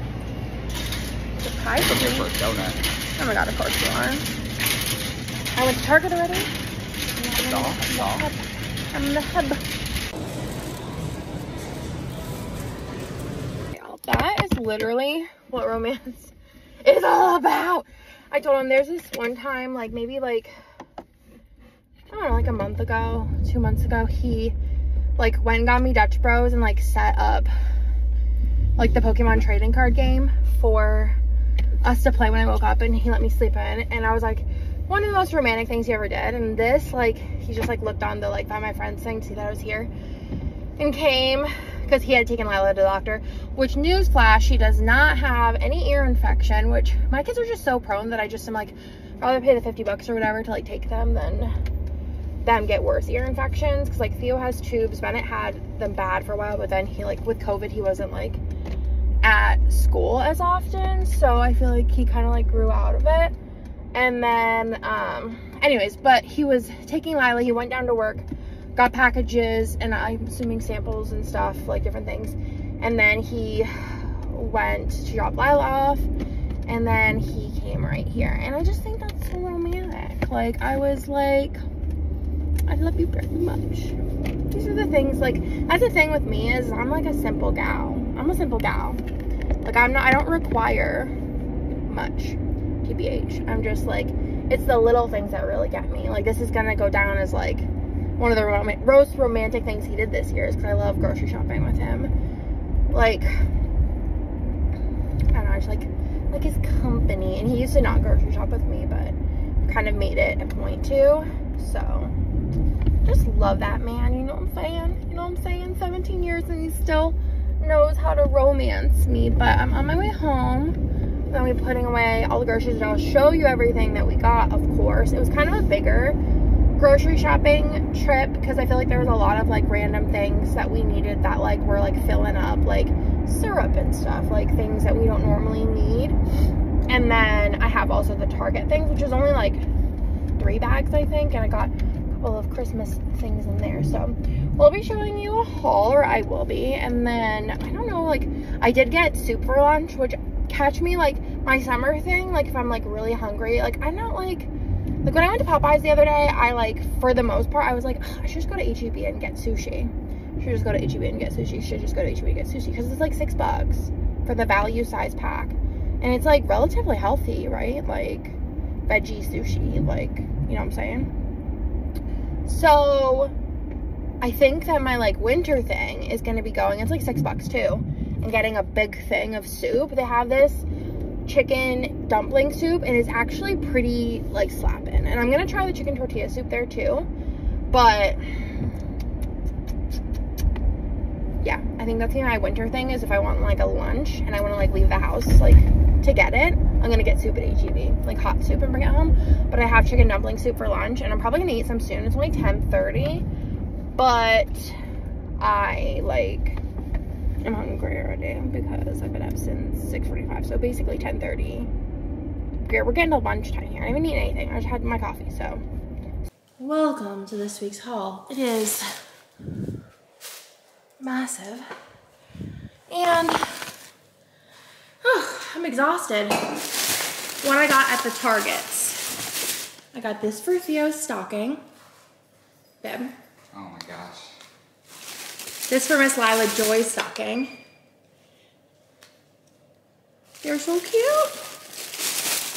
The pie for a donut. Oh my god, of course you are. I went to Target already. I'm doll, the doll. Hub. I'm the hub. That is literally what romance is all about. I told him, there's this one time, like maybe like, I don't know, like a month ago, two months ago, he like went and got me Dutch Bros and like set up like the Pokemon trading card game for us to play when I woke up, and he let me sleep in, and I was like, one of the most romantic things he ever did. And this, like, he just like looked on the like by my friends thing to see that I was here, and came, because he had taken Lila to the doctor, which newsflash, she does not have any ear infection, which my kids are just so prone that I just am like, I'd rather pay the fifty bucks or whatever to like take them than them get worse ear infections, because like Theo has tubes. Bennett had them bad for a while, but then he like with COVID he wasn't like at school as often, so I feel like he kind of like grew out of it. And then um anyways, but he was taking Lila, he went down to work, got packages, and I'm assuming samples and stuff, like different things, and then he went to drop Lila off, and then he came right here. And I just think that's so romantic. Like, I was like, I love you very much. These are the things, like, that's the thing with me is I'm like a simple gal. I'm a simple gal. Like, I'm not, I don't require much, T B H. I'm just like, it's the little things that really get me. Like, this is gonna go down as like one of the rom most romantic things he did this year is because I love grocery shopping with him. Like, I don't know, I just like, like his company. And he used to not grocery shop with me, but kind of made it a point to. So, just love that man, you know what I'm saying? You know what I'm saying? seventeen years and he still knows how to romance me. But I'm on my way home. I'm gonna be putting away all the groceries, and I'll show you everything that we got, of course. It was kind of a bigger grocery shopping trip because I feel like there was a lot of like random things that we needed that like were like filling up, like syrup and stuff, like things that we don't normally need. And then I have also the Target things, which is only like three bags, I think, and I got a couple of Christmas things in there. So we'll be showing you a haul, or I will be. And then I don't know, like I did get soup for lunch, which catch me, like my summer thing, like if I'm like really hungry, like I'm not like, like when I went to Popeyes the other day, I like for the most part I was like, I should just go to H E B and get sushi. I should just go to H E B and get sushi. I should just go to H E B and get sushi because it's like six bucks for the value size pack, and it's like relatively healthy, right? Like veggie sushi, like, you know what I'm saying? So I think that my like winter thing is going to be going, it's like six bucks too, and getting a big thing of soup. They have this chicken dumpling soup and it's actually pretty like slapping, and I'm going to try the chicken tortilla soup there too. But yeah, I think that's my winter thing is if I want like a lunch and I want to like leave the house like to get it, I'm gonna get soup at H E B, like hot soup, and bring it home. But I have chicken dumpling soup for lunch, and I'm probably gonna eat some soon. It's only ten thirty, but I like I'm hungry already because I've been up since six forty-five. So basically ten thirty. We're getting to lunchtime here. I haven't eaten anything. I just had my coffee. So welcome to this week's haul. It is massive, and oh, I'm exhausted. What I got at the Targets. I got this for Theo's stocking. Bib. Oh my gosh. This for Miss Lila Joy's stocking. They're so cute.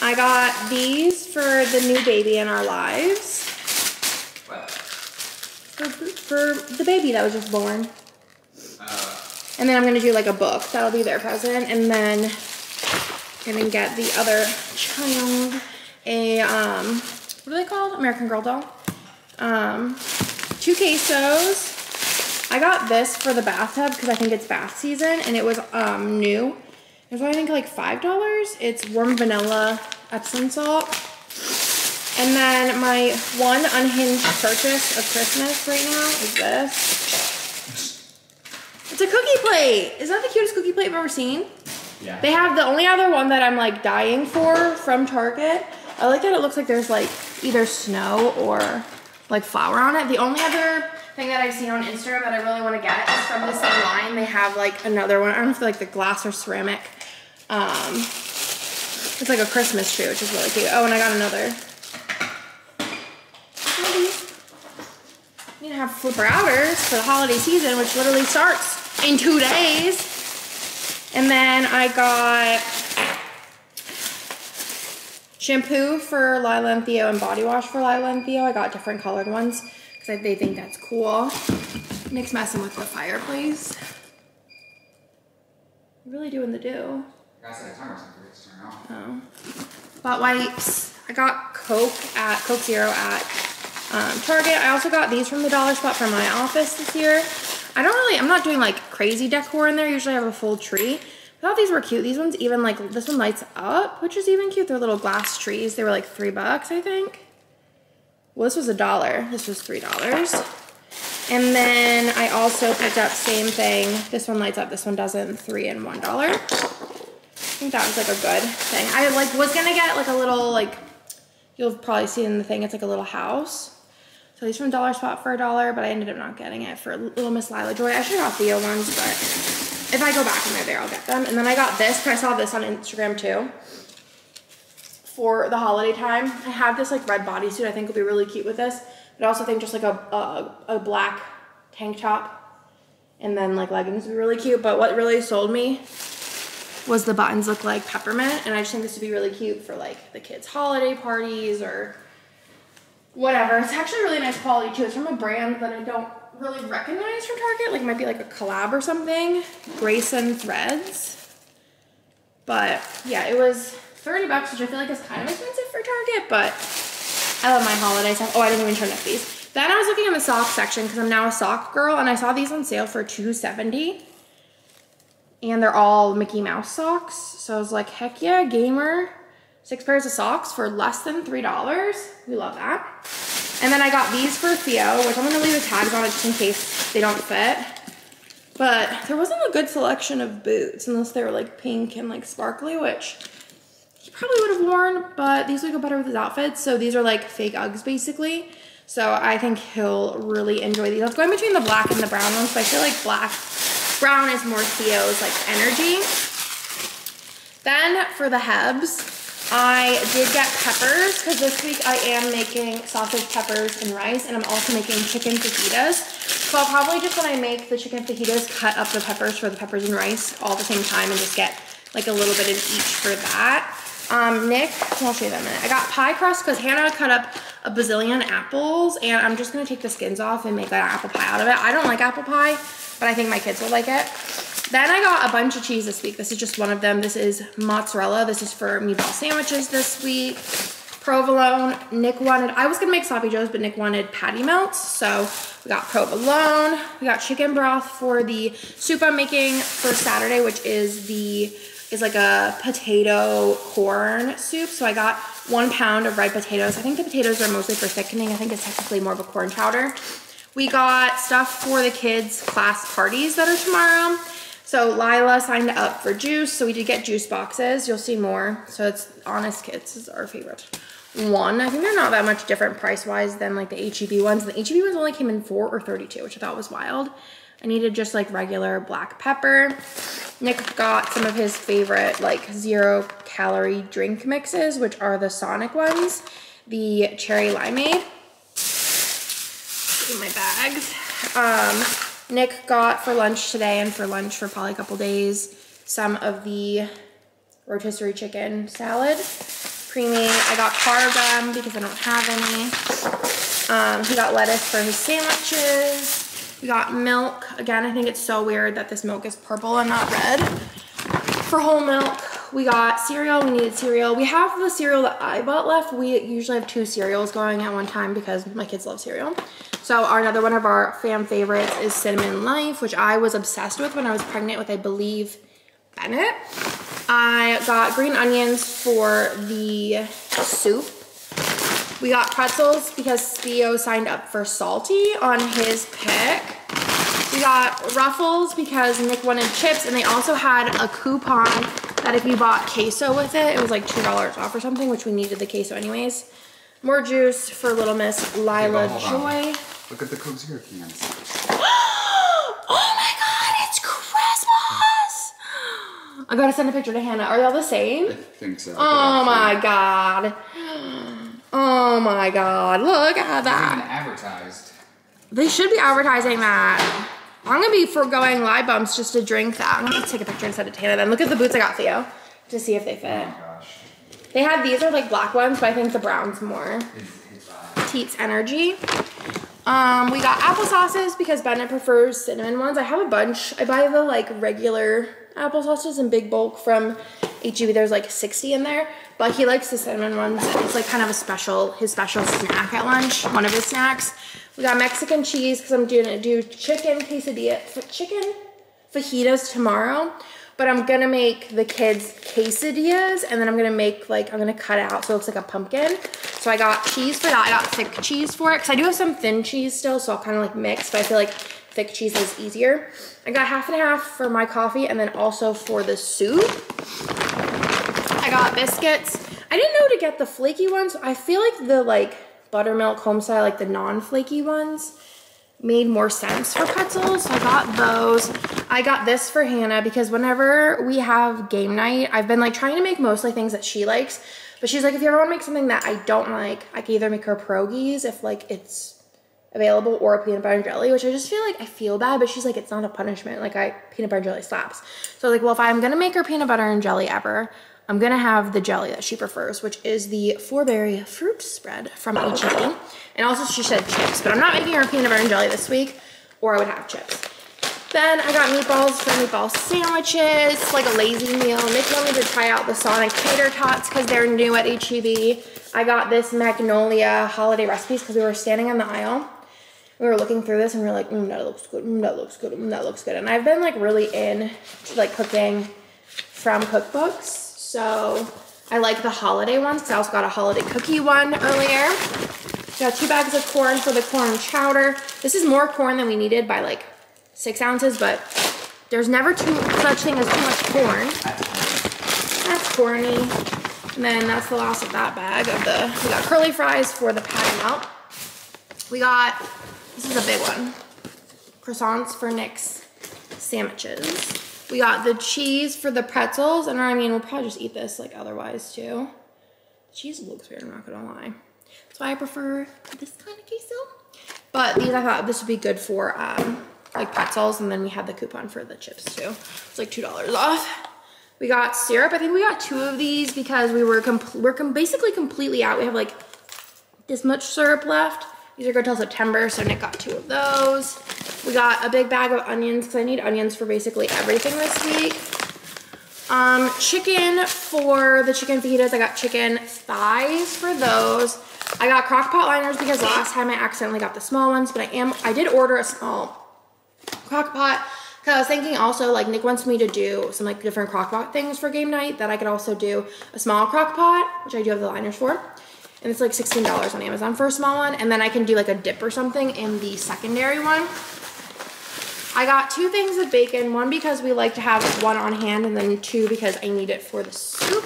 I got these for the new baby in our lives. What? For, for the baby that was just born. And then I'm gonna do like a book. That'll be their present. And then I'm gonna get the other child a, um, what are they called? American Girl doll. Um, two quesos. I got this for the bathtub because I think it's bath season, and it was um, new. It was, I think, like five dollars. It's warm vanilla Epsom salt. And then my one unhinged purchase of Christmas right now is this. It's a cookie plate. Is that the cutest cookie plate I've ever seen? Yeah. They have the only other one that I'm like dying for from Target. I like that it looks like there's like either snow or like flour on it. The only other thing that I've seen on Instagram that I really want to get is from the same line. They have like another one. I don't know if they're like the glass or ceramic. Um, it's like a Christmas tree, which is really cute. Oh, and I got another. You have flipper outers for the holiday season, which literally starts in two days. And then I got shampoo for Lila and Theo and body wash for Lila and Theo. I got different colored ones because they think that's cool. Nick's messing with the fireplace. I'm really doing the do. Oh. Bought wipes. I got Coke at Coke Zero at um, Target. I also got these from the dollar spot for my office this year. I don't really, I'm not doing like crazy decor in there. Usually I have a full tree. I thought these were cute. These ones even like, this one lights up, which is even cute. They're little glass trees. They were like three bucks, I think. Well, this was a dollar. This was three dollars. And then I also picked up same thing. This one lights up. This one doesn't. Three and one dollar. I think that was like a good thing. I like was gonna get like a little like, you'll probably see in the thing. It's like a little house. So these from Dollar Spot for a dollar, but I ended up not getting it for Little Miss Lila Joy. I should have got Theo ones, but If I go back and they're there, I'll get them. And then I got this, because I saw this on Instagram too, for the holiday time. I have this like red bodysuit I think will be really cute with this. But I also think just like a, a, a black tank top and then like leggings would be really cute. But what really sold me was the buttons look like peppermint. And I just think this would be really cute for like the kids' holiday parties or whatever. It's actually really nice quality too. It's from a brand that I don't really recognize from Target. Like it might be like a collab or something. Grayson Threads. But yeah, it was thirty bucks, which I feel like is kind of expensive for Target, but I love my holiday stuff. Oh, I didn't even turn up these. Then I was looking in the sock section because I'm now a sock girl, and I saw these on sale for two seventy. And they're all Mickey Mouse socks. So I was like, heck yeah, gamer. Six pairs of socks for less than three dollars. We love that. And then I got these for Theo, which I'm gonna leave the tags on it just in case they don't fit. But there wasn't a good selection of boots unless they were like pink and like sparkly, which he probably would have worn, but these would go better with his outfits. So these are like fake Uggs basically. So I think he'll really enjoy these. I was going between the black and the brown ones, but I feel like black, brown is more Theo's like energy. Then for the Hebs, I did get peppers because this week I am making sausage peppers and rice, and I'm also making chicken fajitas. So I'll probably just, when I make the chicken fajitas, cut up the peppers for the peppers and rice all at the same time and just get like a little bit of each for that. Um, Nick, I'll show you that in a minute. I got pie crust because Hannah cut up a bazillion apples, and I'm just going to take the skins off and make like an apple pie out of it. I don't like apple pie, but I think my kids will like it. Then I got a bunch of cheese this week. This is just one of them. This is mozzarella. This is for meatball sandwiches this week. Provolone. Nick wanted, I was gonna make sloppy joes, but Nick wanted patty melts. So we got provolone. We got chicken broth for the soup I'm making for Saturday, which is the, is like a potato corn soup. So I got one pound of ripe potatoes. I think the potatoes are mostly for thickening. I think it's technically more of a corn chowder. We got stuff for the kids' class parties that are tomorrow. So Lila signed up for juice, so we did get juice boxes. You'll see more. So it's Honest Kids is our favorite one. I think they're not that much different price-wise than like the H E B ones. The H E B ones only came in four or thirty-two, which I thought was wild. I needed just like regular black pepper. Nick got some of his favorite like zero-calorie drink mixes, which are the Sonic ones, the cherry limeade. In my bags. Um... Nick got for lunch today and for lunch for probably a couple days some of the rotisserie chicken salad. Creamy. I got parm because I don't have any. Um, he got lettuce for his sandwiches. We got milk. Again, I think it's so weird that this milk is purple and not red. For whole milk, we got cereal. We needed cereal. We have the cereal that I bought left. We usually have two cereals going at one time because my kids love cereal. So our, another one of our fam favorites is Cinnamon Life, which I was obsessed with when I was pregnant with, I believe, Bennett. I got green onions for the soup. We got pretzels because Theo signed up for salty on his pick. We got Ruffles because Nick wanted chips, and they also had a coupon that if you bought queso with it, it was like two dollars off or something, which we needed the queso anyways. More juice for Little Miss Lila Joy. Look at the Coke Zero cans. Oh my God, it's Christmas! I gotta send a picture to Hannah. Are y'all the same? I think so. Oh my God. Oh my God, look at that. They're advertised. They should be advertising that. I'm gonna be foregoing lie bumps just to drink that. I'm gonna take a picture and send it to Hannah then. Look at the boots I got Theo to see if they fit. Oh my gosh. They had, these are like black ones, but I think the brown's more Teats Energy. Um, we got applesauces because Bennett prefers cinnamon ones. I have a bunch. I buy the like regular applesauces in big bulk from H E B. There's like sixty in there, but he likes the cinnamon ones. It's like kind of a special, his special snack at lunch, one of his snacks. We got Mexican cheese because I'm doing to do chicken quesadilla, chicken fajitas tomorrow. But I'm gonna make the kids quesadillas, and then I'm gonna make like, I'm gonna cut it out so it looks like a pumpkin. So I got cheese for that. I got thick cheese for it, because I do have some thin cheese still, so I'll kind of like mix, but I feel like thick cheese is easier. I got half and half for my coffee, and then also for the soup. I got biscuits. I didn't know to get the flaky ones. I feel like the like buttermilk home style, like the non-flaky ones, made more sense for pretzels, so I got those. I got this for Hannah because whenever we have game night, I've been like trying to make mostly things that she likes, but she's like, if you ever want to make something that I don't like, I can either make her pierogies if like it's available or a peanut butter and jelly, which I just feel like I feel bad, but she's like, it's not a punishment, like I peanut butter and jelly slaps. So like, well, if I'm gonna make her peanut butter and jelly ever, I'm gonna have the jelly that she prefers, which is the four berry fruit spread from H E B. And also she said chips, but I'm not making her peanut butter and jelly this week, or I would have chips. Then I got meatballs for meatball sandwiches, like a lazy meal. Nick wanted me to try out the Sonic tater tots because they're new at H E B. I got this Magnolia holiday recipes because we were standing on the aisle. We were looking through this and we were like, mm, that looks good, mm, that looks good, mm, that looks good. And I've been like really in to like cooking from cookbooks. So I like the holiday ones because I also got a holiday cookie one earlier. Got two bags of corn for the corn chowder. This is more corn than we needed by like six ounces, but there's never too such thing as too much corn. That's corny. And then that's the last of that bag of the, we got curly fries for the pat and melt. We got, this is a big one, croissants for Nick's sandwiches. We got the cheese for the pretzels, and I mean, we'll probably just eat this like otherwise too. The cheese looks weird, I'm not gonna lie. That's why I prefer this kind of queso. But these, I thought this would be good for um, like pretzels, and then we had the coupon for the chips too. It's like two dollars off. We got syrup. I think we got two of these because we were com we're com basically completely out. We have like this much syrup left. These are good till September, so Nick got two of those. We got a big bag of onions because I need onions for basically everything this week. Um, chicken for the chicken fajitas. I got chicken thighs for those. I got crock pot liners because last time I accidentally got the small ones, but I am I did order a small crock pot because I was thinking also like Nick wants me to do some like different crock pot things for game night that I could also do a small crock pot, which I do have the liners for. And it's like sixteen dollars on Amazon for a small one. And then I can do like a dip or something in the secondary one. I got two things of bacon. One because we like to have one on hand, and then two because I need it for the soup.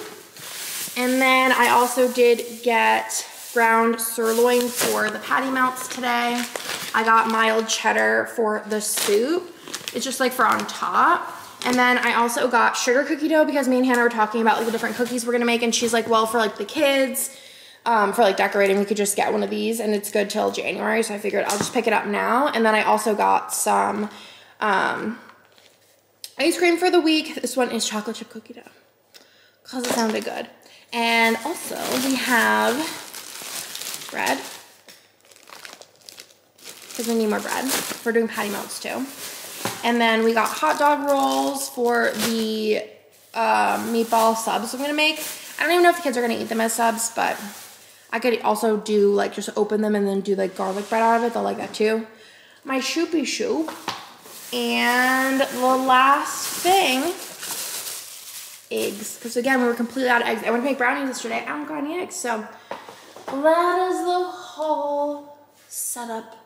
And then I also did get ground sirloin for the patty melts today. I got mild cheddar for the soup. It's just like for on top. And then I also got sugar cookie dough because me and Hannah were talking about like the different cookies we're gonna make. And she's like, well, for like the kids, Um, for like decorating, we could just get one of these, and it's good till January, so I figured I'll just pick it up now. And then I also got some um, ice cream for the week. This one is chocolate chip cookie dough because it sounded good. And also we have bread because we need more bread. We're doing patty melts too. And then we got hot dog rolls for the uh, meatball subs I'm gonna make. I don't even know if the kids are gonna eat them as subs, but I could also do like just open them and then do like garlic bread out of it. They'll like that too. My shoopy shoop. And the last thing, eggs. Because again, we were completely out of eggs. I went to make brownies yesterday. I don't got any eggs. So that is the whole setup.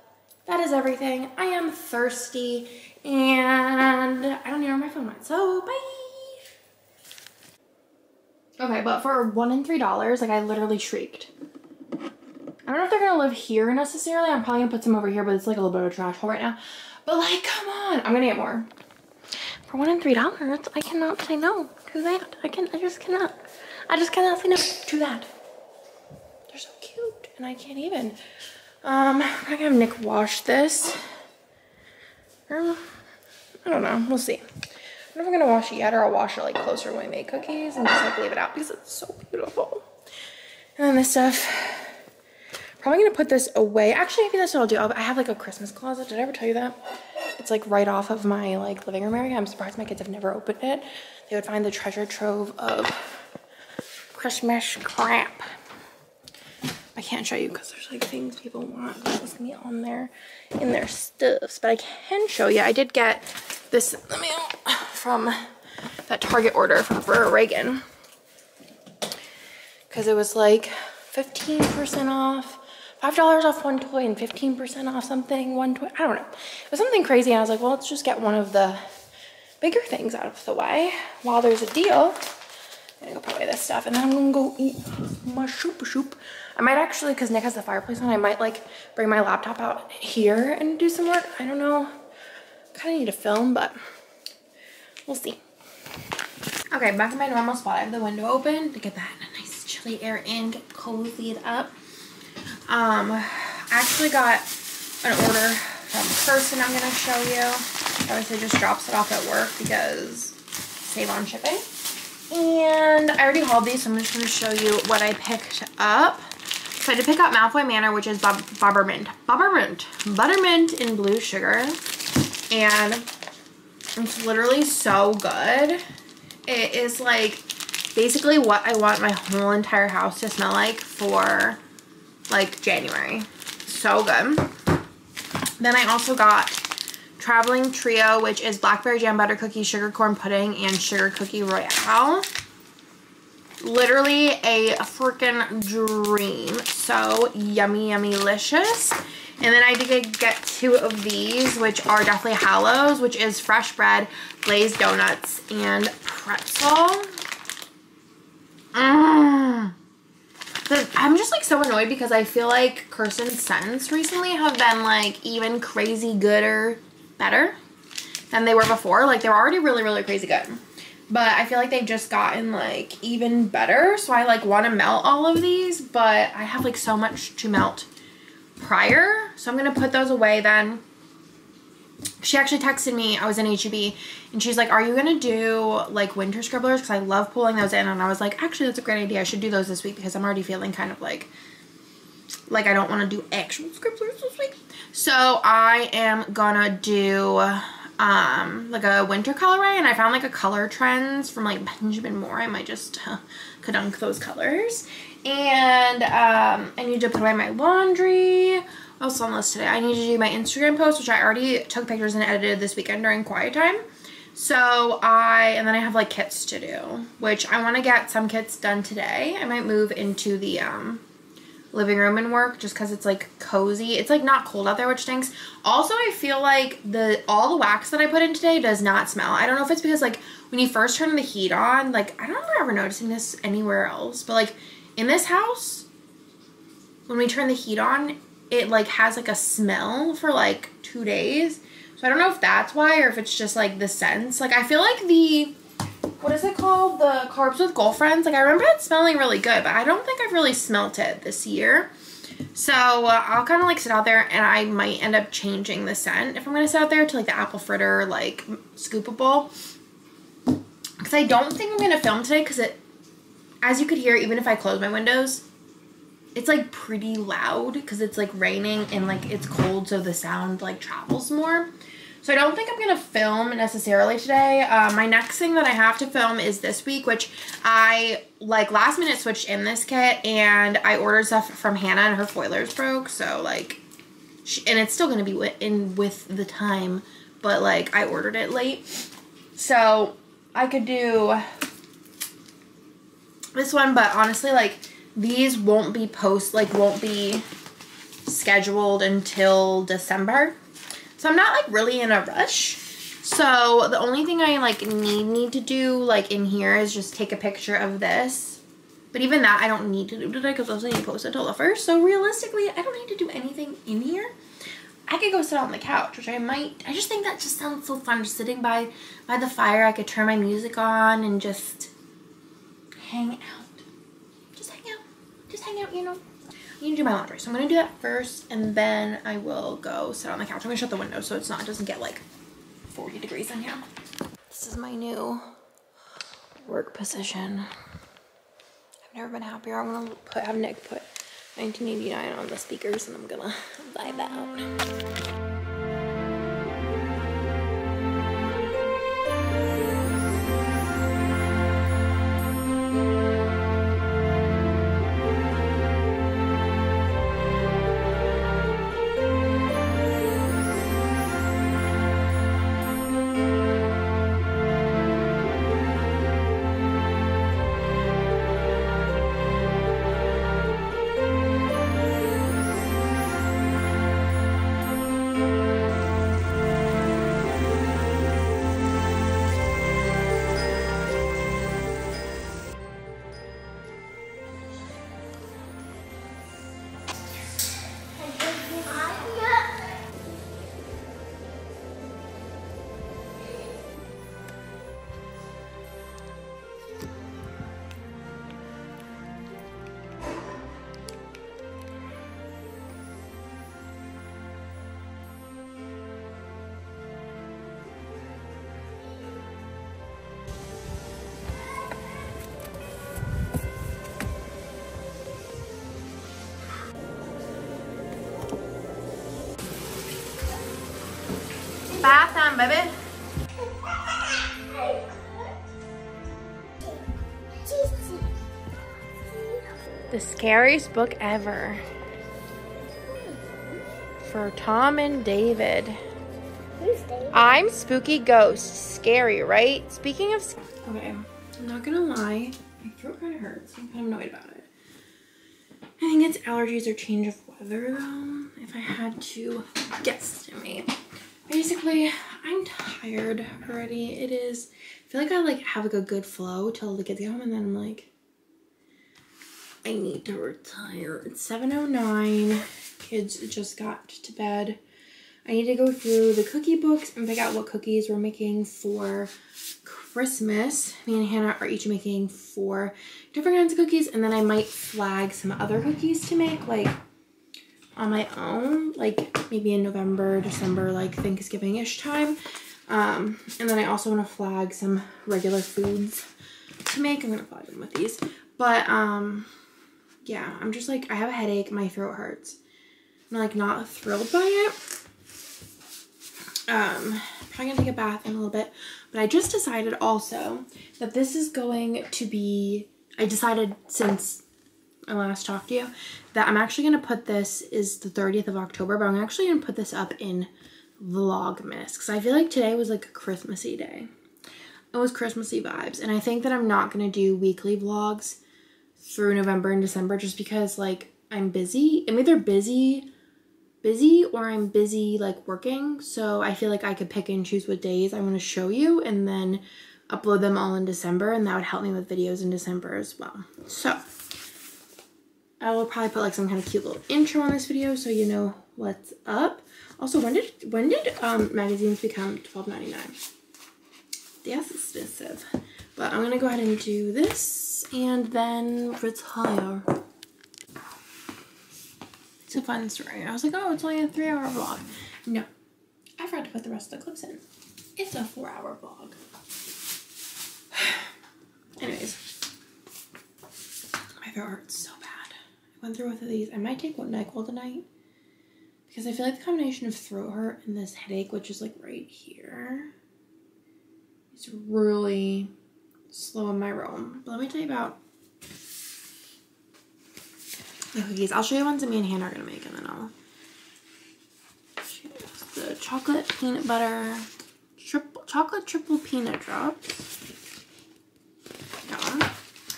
That is everything. I am thirsty and I don't even know where my phone went. So bye. Okay, but for one and three dollars, like I literally shrieked. I don't know if they're gonna live here necessarily. I'm probably gonna put some over here, but it's like a little bit of a trash hole right now. But like, come on, I'm gonna get more. For one and three dollars, I cannot say no to that. I can, I just cannot. I just cannot say no to that. They're so cute, and I can't even. Um, I'm gonna have Nick wash this. Um, I don't know. We'll see. I don't know if I'm gonna wash it yet, or I'll wash it like closer when we make cookies and just like leave it out because it's so beautiful. And then this stuff, probably gonna put this away. Actually, maybe that's what I'll do. I have like a Christmas closet. Did I ever tell you that? It's like right off of my like living room area. I'm surprised my kids have never opened it. They would find the treasure trove of Christmas crap. I can't show you because there's like things people want. This is me on there in their stuffs, but I can show you. I did get this in the mail from that Target order from Vera Reagan because it was like fifteen percent off, five dollars off one toy and fifteen percent off something, one toy, I don't know. It was something crazy, and I was like, well, let's just get one of the bigger things out of the way while there's a deal. I'm gonna go put away this stuff, and then I'm gonna go eat my shoop shoop. I might actually, because Nick has the fireplace on, I might like bring my laptop out here and do some work. I don't know. Kind of need to film, but we'll see. Okay, back in my normal spot. I have the window open to get that nice chilly air in, get cozied up. Um, I actually got an order from a person I'm gonna show you. Obviously just drops it off at work because save on shipping. And I already hauled these, so I'm just gonna show you what I picked up. So I did pick up Malfoy Manor, which is bob bobbermint, bobbermint, buttermint and blue sugar. And it's literally so good. It is like basically what I want my whole entire house to smell like for like January. So good. Then I also got Traveling Trio, which is blackberry jam, butter cookie, sugar corn pudding, and sugar cookie royale. Literally a freaking dream. So yummy, yummy, delicious. And then I did get two of these, which are Deathly Hallows, which is fresh bread, glazed donuts, and pretzel. Mmm. I'm just like so annoyed because I feel like Kirsten's scents recently have been like even crazy good or better than they were before. Like they were already really, really crazy good, but I feel like they've just gotten like even better. So I like want to melt all of these, but I have like so much to melt prior. So I'm going to put those away then. She actually texted me, I was in H E B, and she's like, are you going to do like winter scribblers? Because I love pulling those in. And I was like, actually, that's a great idea. I should do those this week because I'm already feeling kind of like, like I don't want to do actual scribblers this week. So I am going to do um, like a winter colorway. And I found like a color trends from like Benjamin Moore. I might just uh, kadunk those colors. And um, I need to put away my laundry. Also on the list today, I need to do my Instagram post, which I already took pictures and edited this weekend during quiet time. So I, and then I have like kits to do, which I want to get some kits done today. I might move into the um, living room and work just because it's like cozy. It's like not cold out there, which stinks. Also, I feel like the all the wax that I put in today does not smell. I don't know if it's because like when you first turn the heat on, like I don't remember ever noticing this anywhere else, but like in this house, when we turn the heat on, it like has like a smell for like two days. So I don't know if that's why or if it's just like the scents. Like I feel like the, what is it called? The Carbs with Girlfriends. Like I remember it smelling really good, but I don't think I've really smelt it this year. So uh, I'll kind of like sit out there and I might end up changing the scent if I'm going to sit out there to like the apple fritter, like scoopable. Cause I don't think I'm going to film today. Cause it, as you could hear, even if I close my windows, it's like pretty loud because it's like raining and like it's cold, so the sound like travels more. So I don't think I'm gonna film necessarily today. Uh, my next thing that I have to film is this week, which I like last minute switched in this kit and I ordered stuff from Hannah and her foilers broke. So like, she, and it's still gonna be with, in with the time, but like I ordered it late. So I could do this one, but honestly like, these won't be post, like won't be scheduled until December. So I'm not like really in a rush. So the only thing I like need, need to do like in here is just take a picture of this. But even that I don't need to do today because I was going to post it until the first. So realistically, I don't need to do anything in here. I could go sit on the couch, which I might, I just think that just sounds so fun. Just sitting by, by the fire, I could turn my music on and just hang out. Just hang out, you know. I need to do my laundry, so I'm gonna do that first, and then I will go sit on the couch. I'm gonna shut the window so it's not, it doesn't get like forty degrees in here. This is my new work position. I've never been happier. I'm gonna put, have Nick put nineteen eighty-nine on the speakers, and I'm gonna vibe out. Bath time, baby. The scariest book ever. For Tom and David. Who's David? I'm spooky ghost. Scary, right? Speaking of... Okay, I'm not gonna lie. My throat kind of hurts. I'm kind of annoyed about it. I think it's allergies or change of weather, though. If I had to guesstimate. Basically, I'm tired already. It is... I feel like I like have like a good flow till the kids get home, and then I'm like... I need to retire. It's seven oh nine. Kids just got to bed. I need to go through the cookie books and pick out what cookies we're making for Christmas. Me and Hannah are each making four different kinds of cookies, and then I might flag some other cookies to make, like, on my own, like, maybe in November, December, like, Thanksgiving-ish time. Um, and then I also want to flag some regular foods to make. I'm going to flag them with these. But, um... yeah, I'm just like, I have a headache, my throat hurts. I'm like not thrilled by it. Um, probably gonna take a bath in a little bit. But I just decided also that this is going to be, I decided since I last talked to you, that I'm actually gonna put this, is the thirtieth of October, but I'm actually gonna put this up in Vlogmas. Cause I feel like today was like a Christmassy day. It was Christmassy vibes. And I think that I'm not gonna do weekly vlogs through November and December, just because like I'm busy. I'm either busy busy or I'm busy like working, so I feel like I could pick and choose what days I want to show you and then upload them all in December, and that would help me with videos in December as well. So I will probably put like some kind of cute little intro on this video so you know what's up. Also, when did when did um magazines become twelve ninety-nine? Yes, it's expensive. But I'm gonna go ahead and do this and then retire. It's a fun story. I was like, oh, it's only a three hour vlog. No, I forgot to put the rest of the clips in. It's a four hour vlog. Anyways, my throat hurts so bad. I went through both of these. I might take one NyQuil tonight because I feel like the combination of throat hurt and this headache, which is like right here, is really slow in my room. But let me tell you about the cookies. I'll show you ones that me and Hannah are gonna make, and then I'll show you the chocolate peanut butter triple chocolate triple peanut drops. Yeah,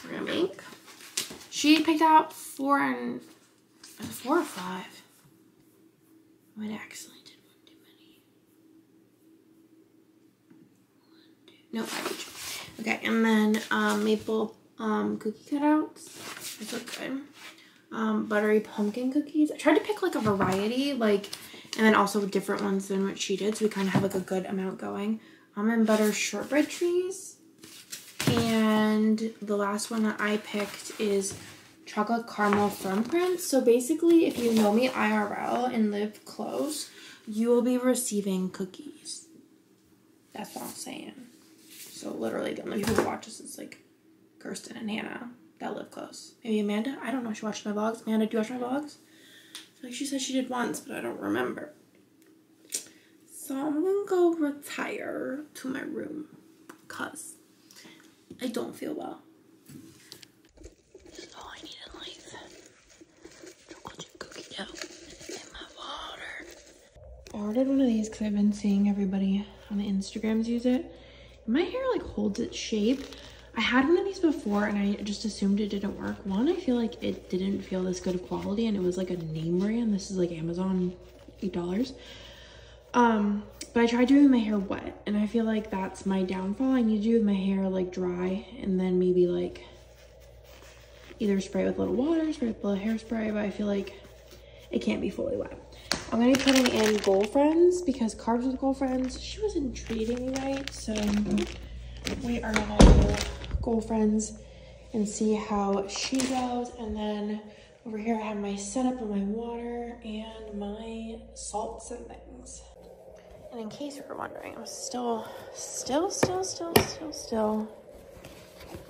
we're gonna make. She picked out four and four or five. I might actually did one too many. One, two, no, five each. Okay, and then um, maple um, cookie cutouts. Those look good. Um, buttery pumpkin cookies. I tried to pick like a variety, like, and then also different ones than what she did, so we kind of have like a good amount going. Almond butter shortbread trees. And the last one that I picked is chocolate caramel thumbprints. So basically, if you know me I R L and live close, you will be receiving cookies. That's what I'm saying. So literally, the only people who watch this is like Kirsten and Hannah that live close. Maybe Amanda? I don't know if she watched my vlogs. Amanda, do you watch my vlogs? I feel like she said she did once, but I don't remember. So I'm gonna go retire to my room because I don't feel well. That's all I need in life. Chocolate chip cookie dough and my water. I ordered one of these because I've been seeing everybody on the Instagrams use it. My hair like holds its shape. I had one of these before and I just assumed it didn't work. One, I feel like it didn't feel this good of quality, and it was like a name brand. This is like Amazon, eight dollars. Um, but I tried doing my hair wet, and I feel like that's my downfall. I need to do my hair like dry, and then maybe like either spray with a little water, spray with a little hairspray, but I feel like it can't be fully wet. I'm going to be putting in Girlfriends because Carbs with Girlfriends, she wasn't treating me right, so we are going to do Girlfriends and see how she goes. And then over here I have my setup and my water and my salts and things. And in case you were wondering, I'm still, still, still, still, still, still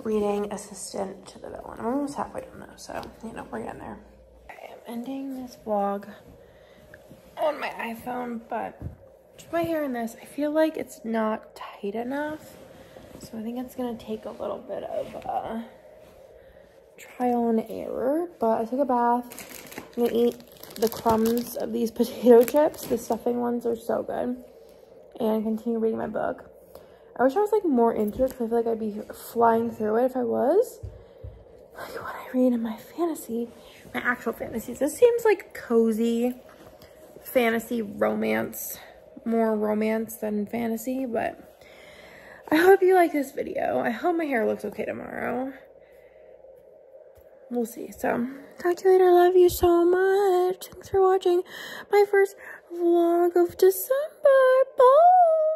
reading Assistant to the Villain. I'm almost halfway done though, so, you know, we're getting there. I am ending this vlog on my iPhone, but my hair in this. I feel like it's not tight enough, so I think it's gonna take a little bit of uh, trial and error. But I took a bath. I'm gonna eat the crumbs of these potato chips. The stuffing ones are so good. And continue reading my book. I wish I was like more into it because I feel like I'd be flying through it if I was. Like what I read in my fantasy, my actual fantasies. This seems like cozy fantasy romance, more romance than fantasy, but I hope you like this video. I hope my hair looks okay tomorrow. We'll see. So, talk to you later. I love you so much. Thanks for watching my first vlog of December. Bye.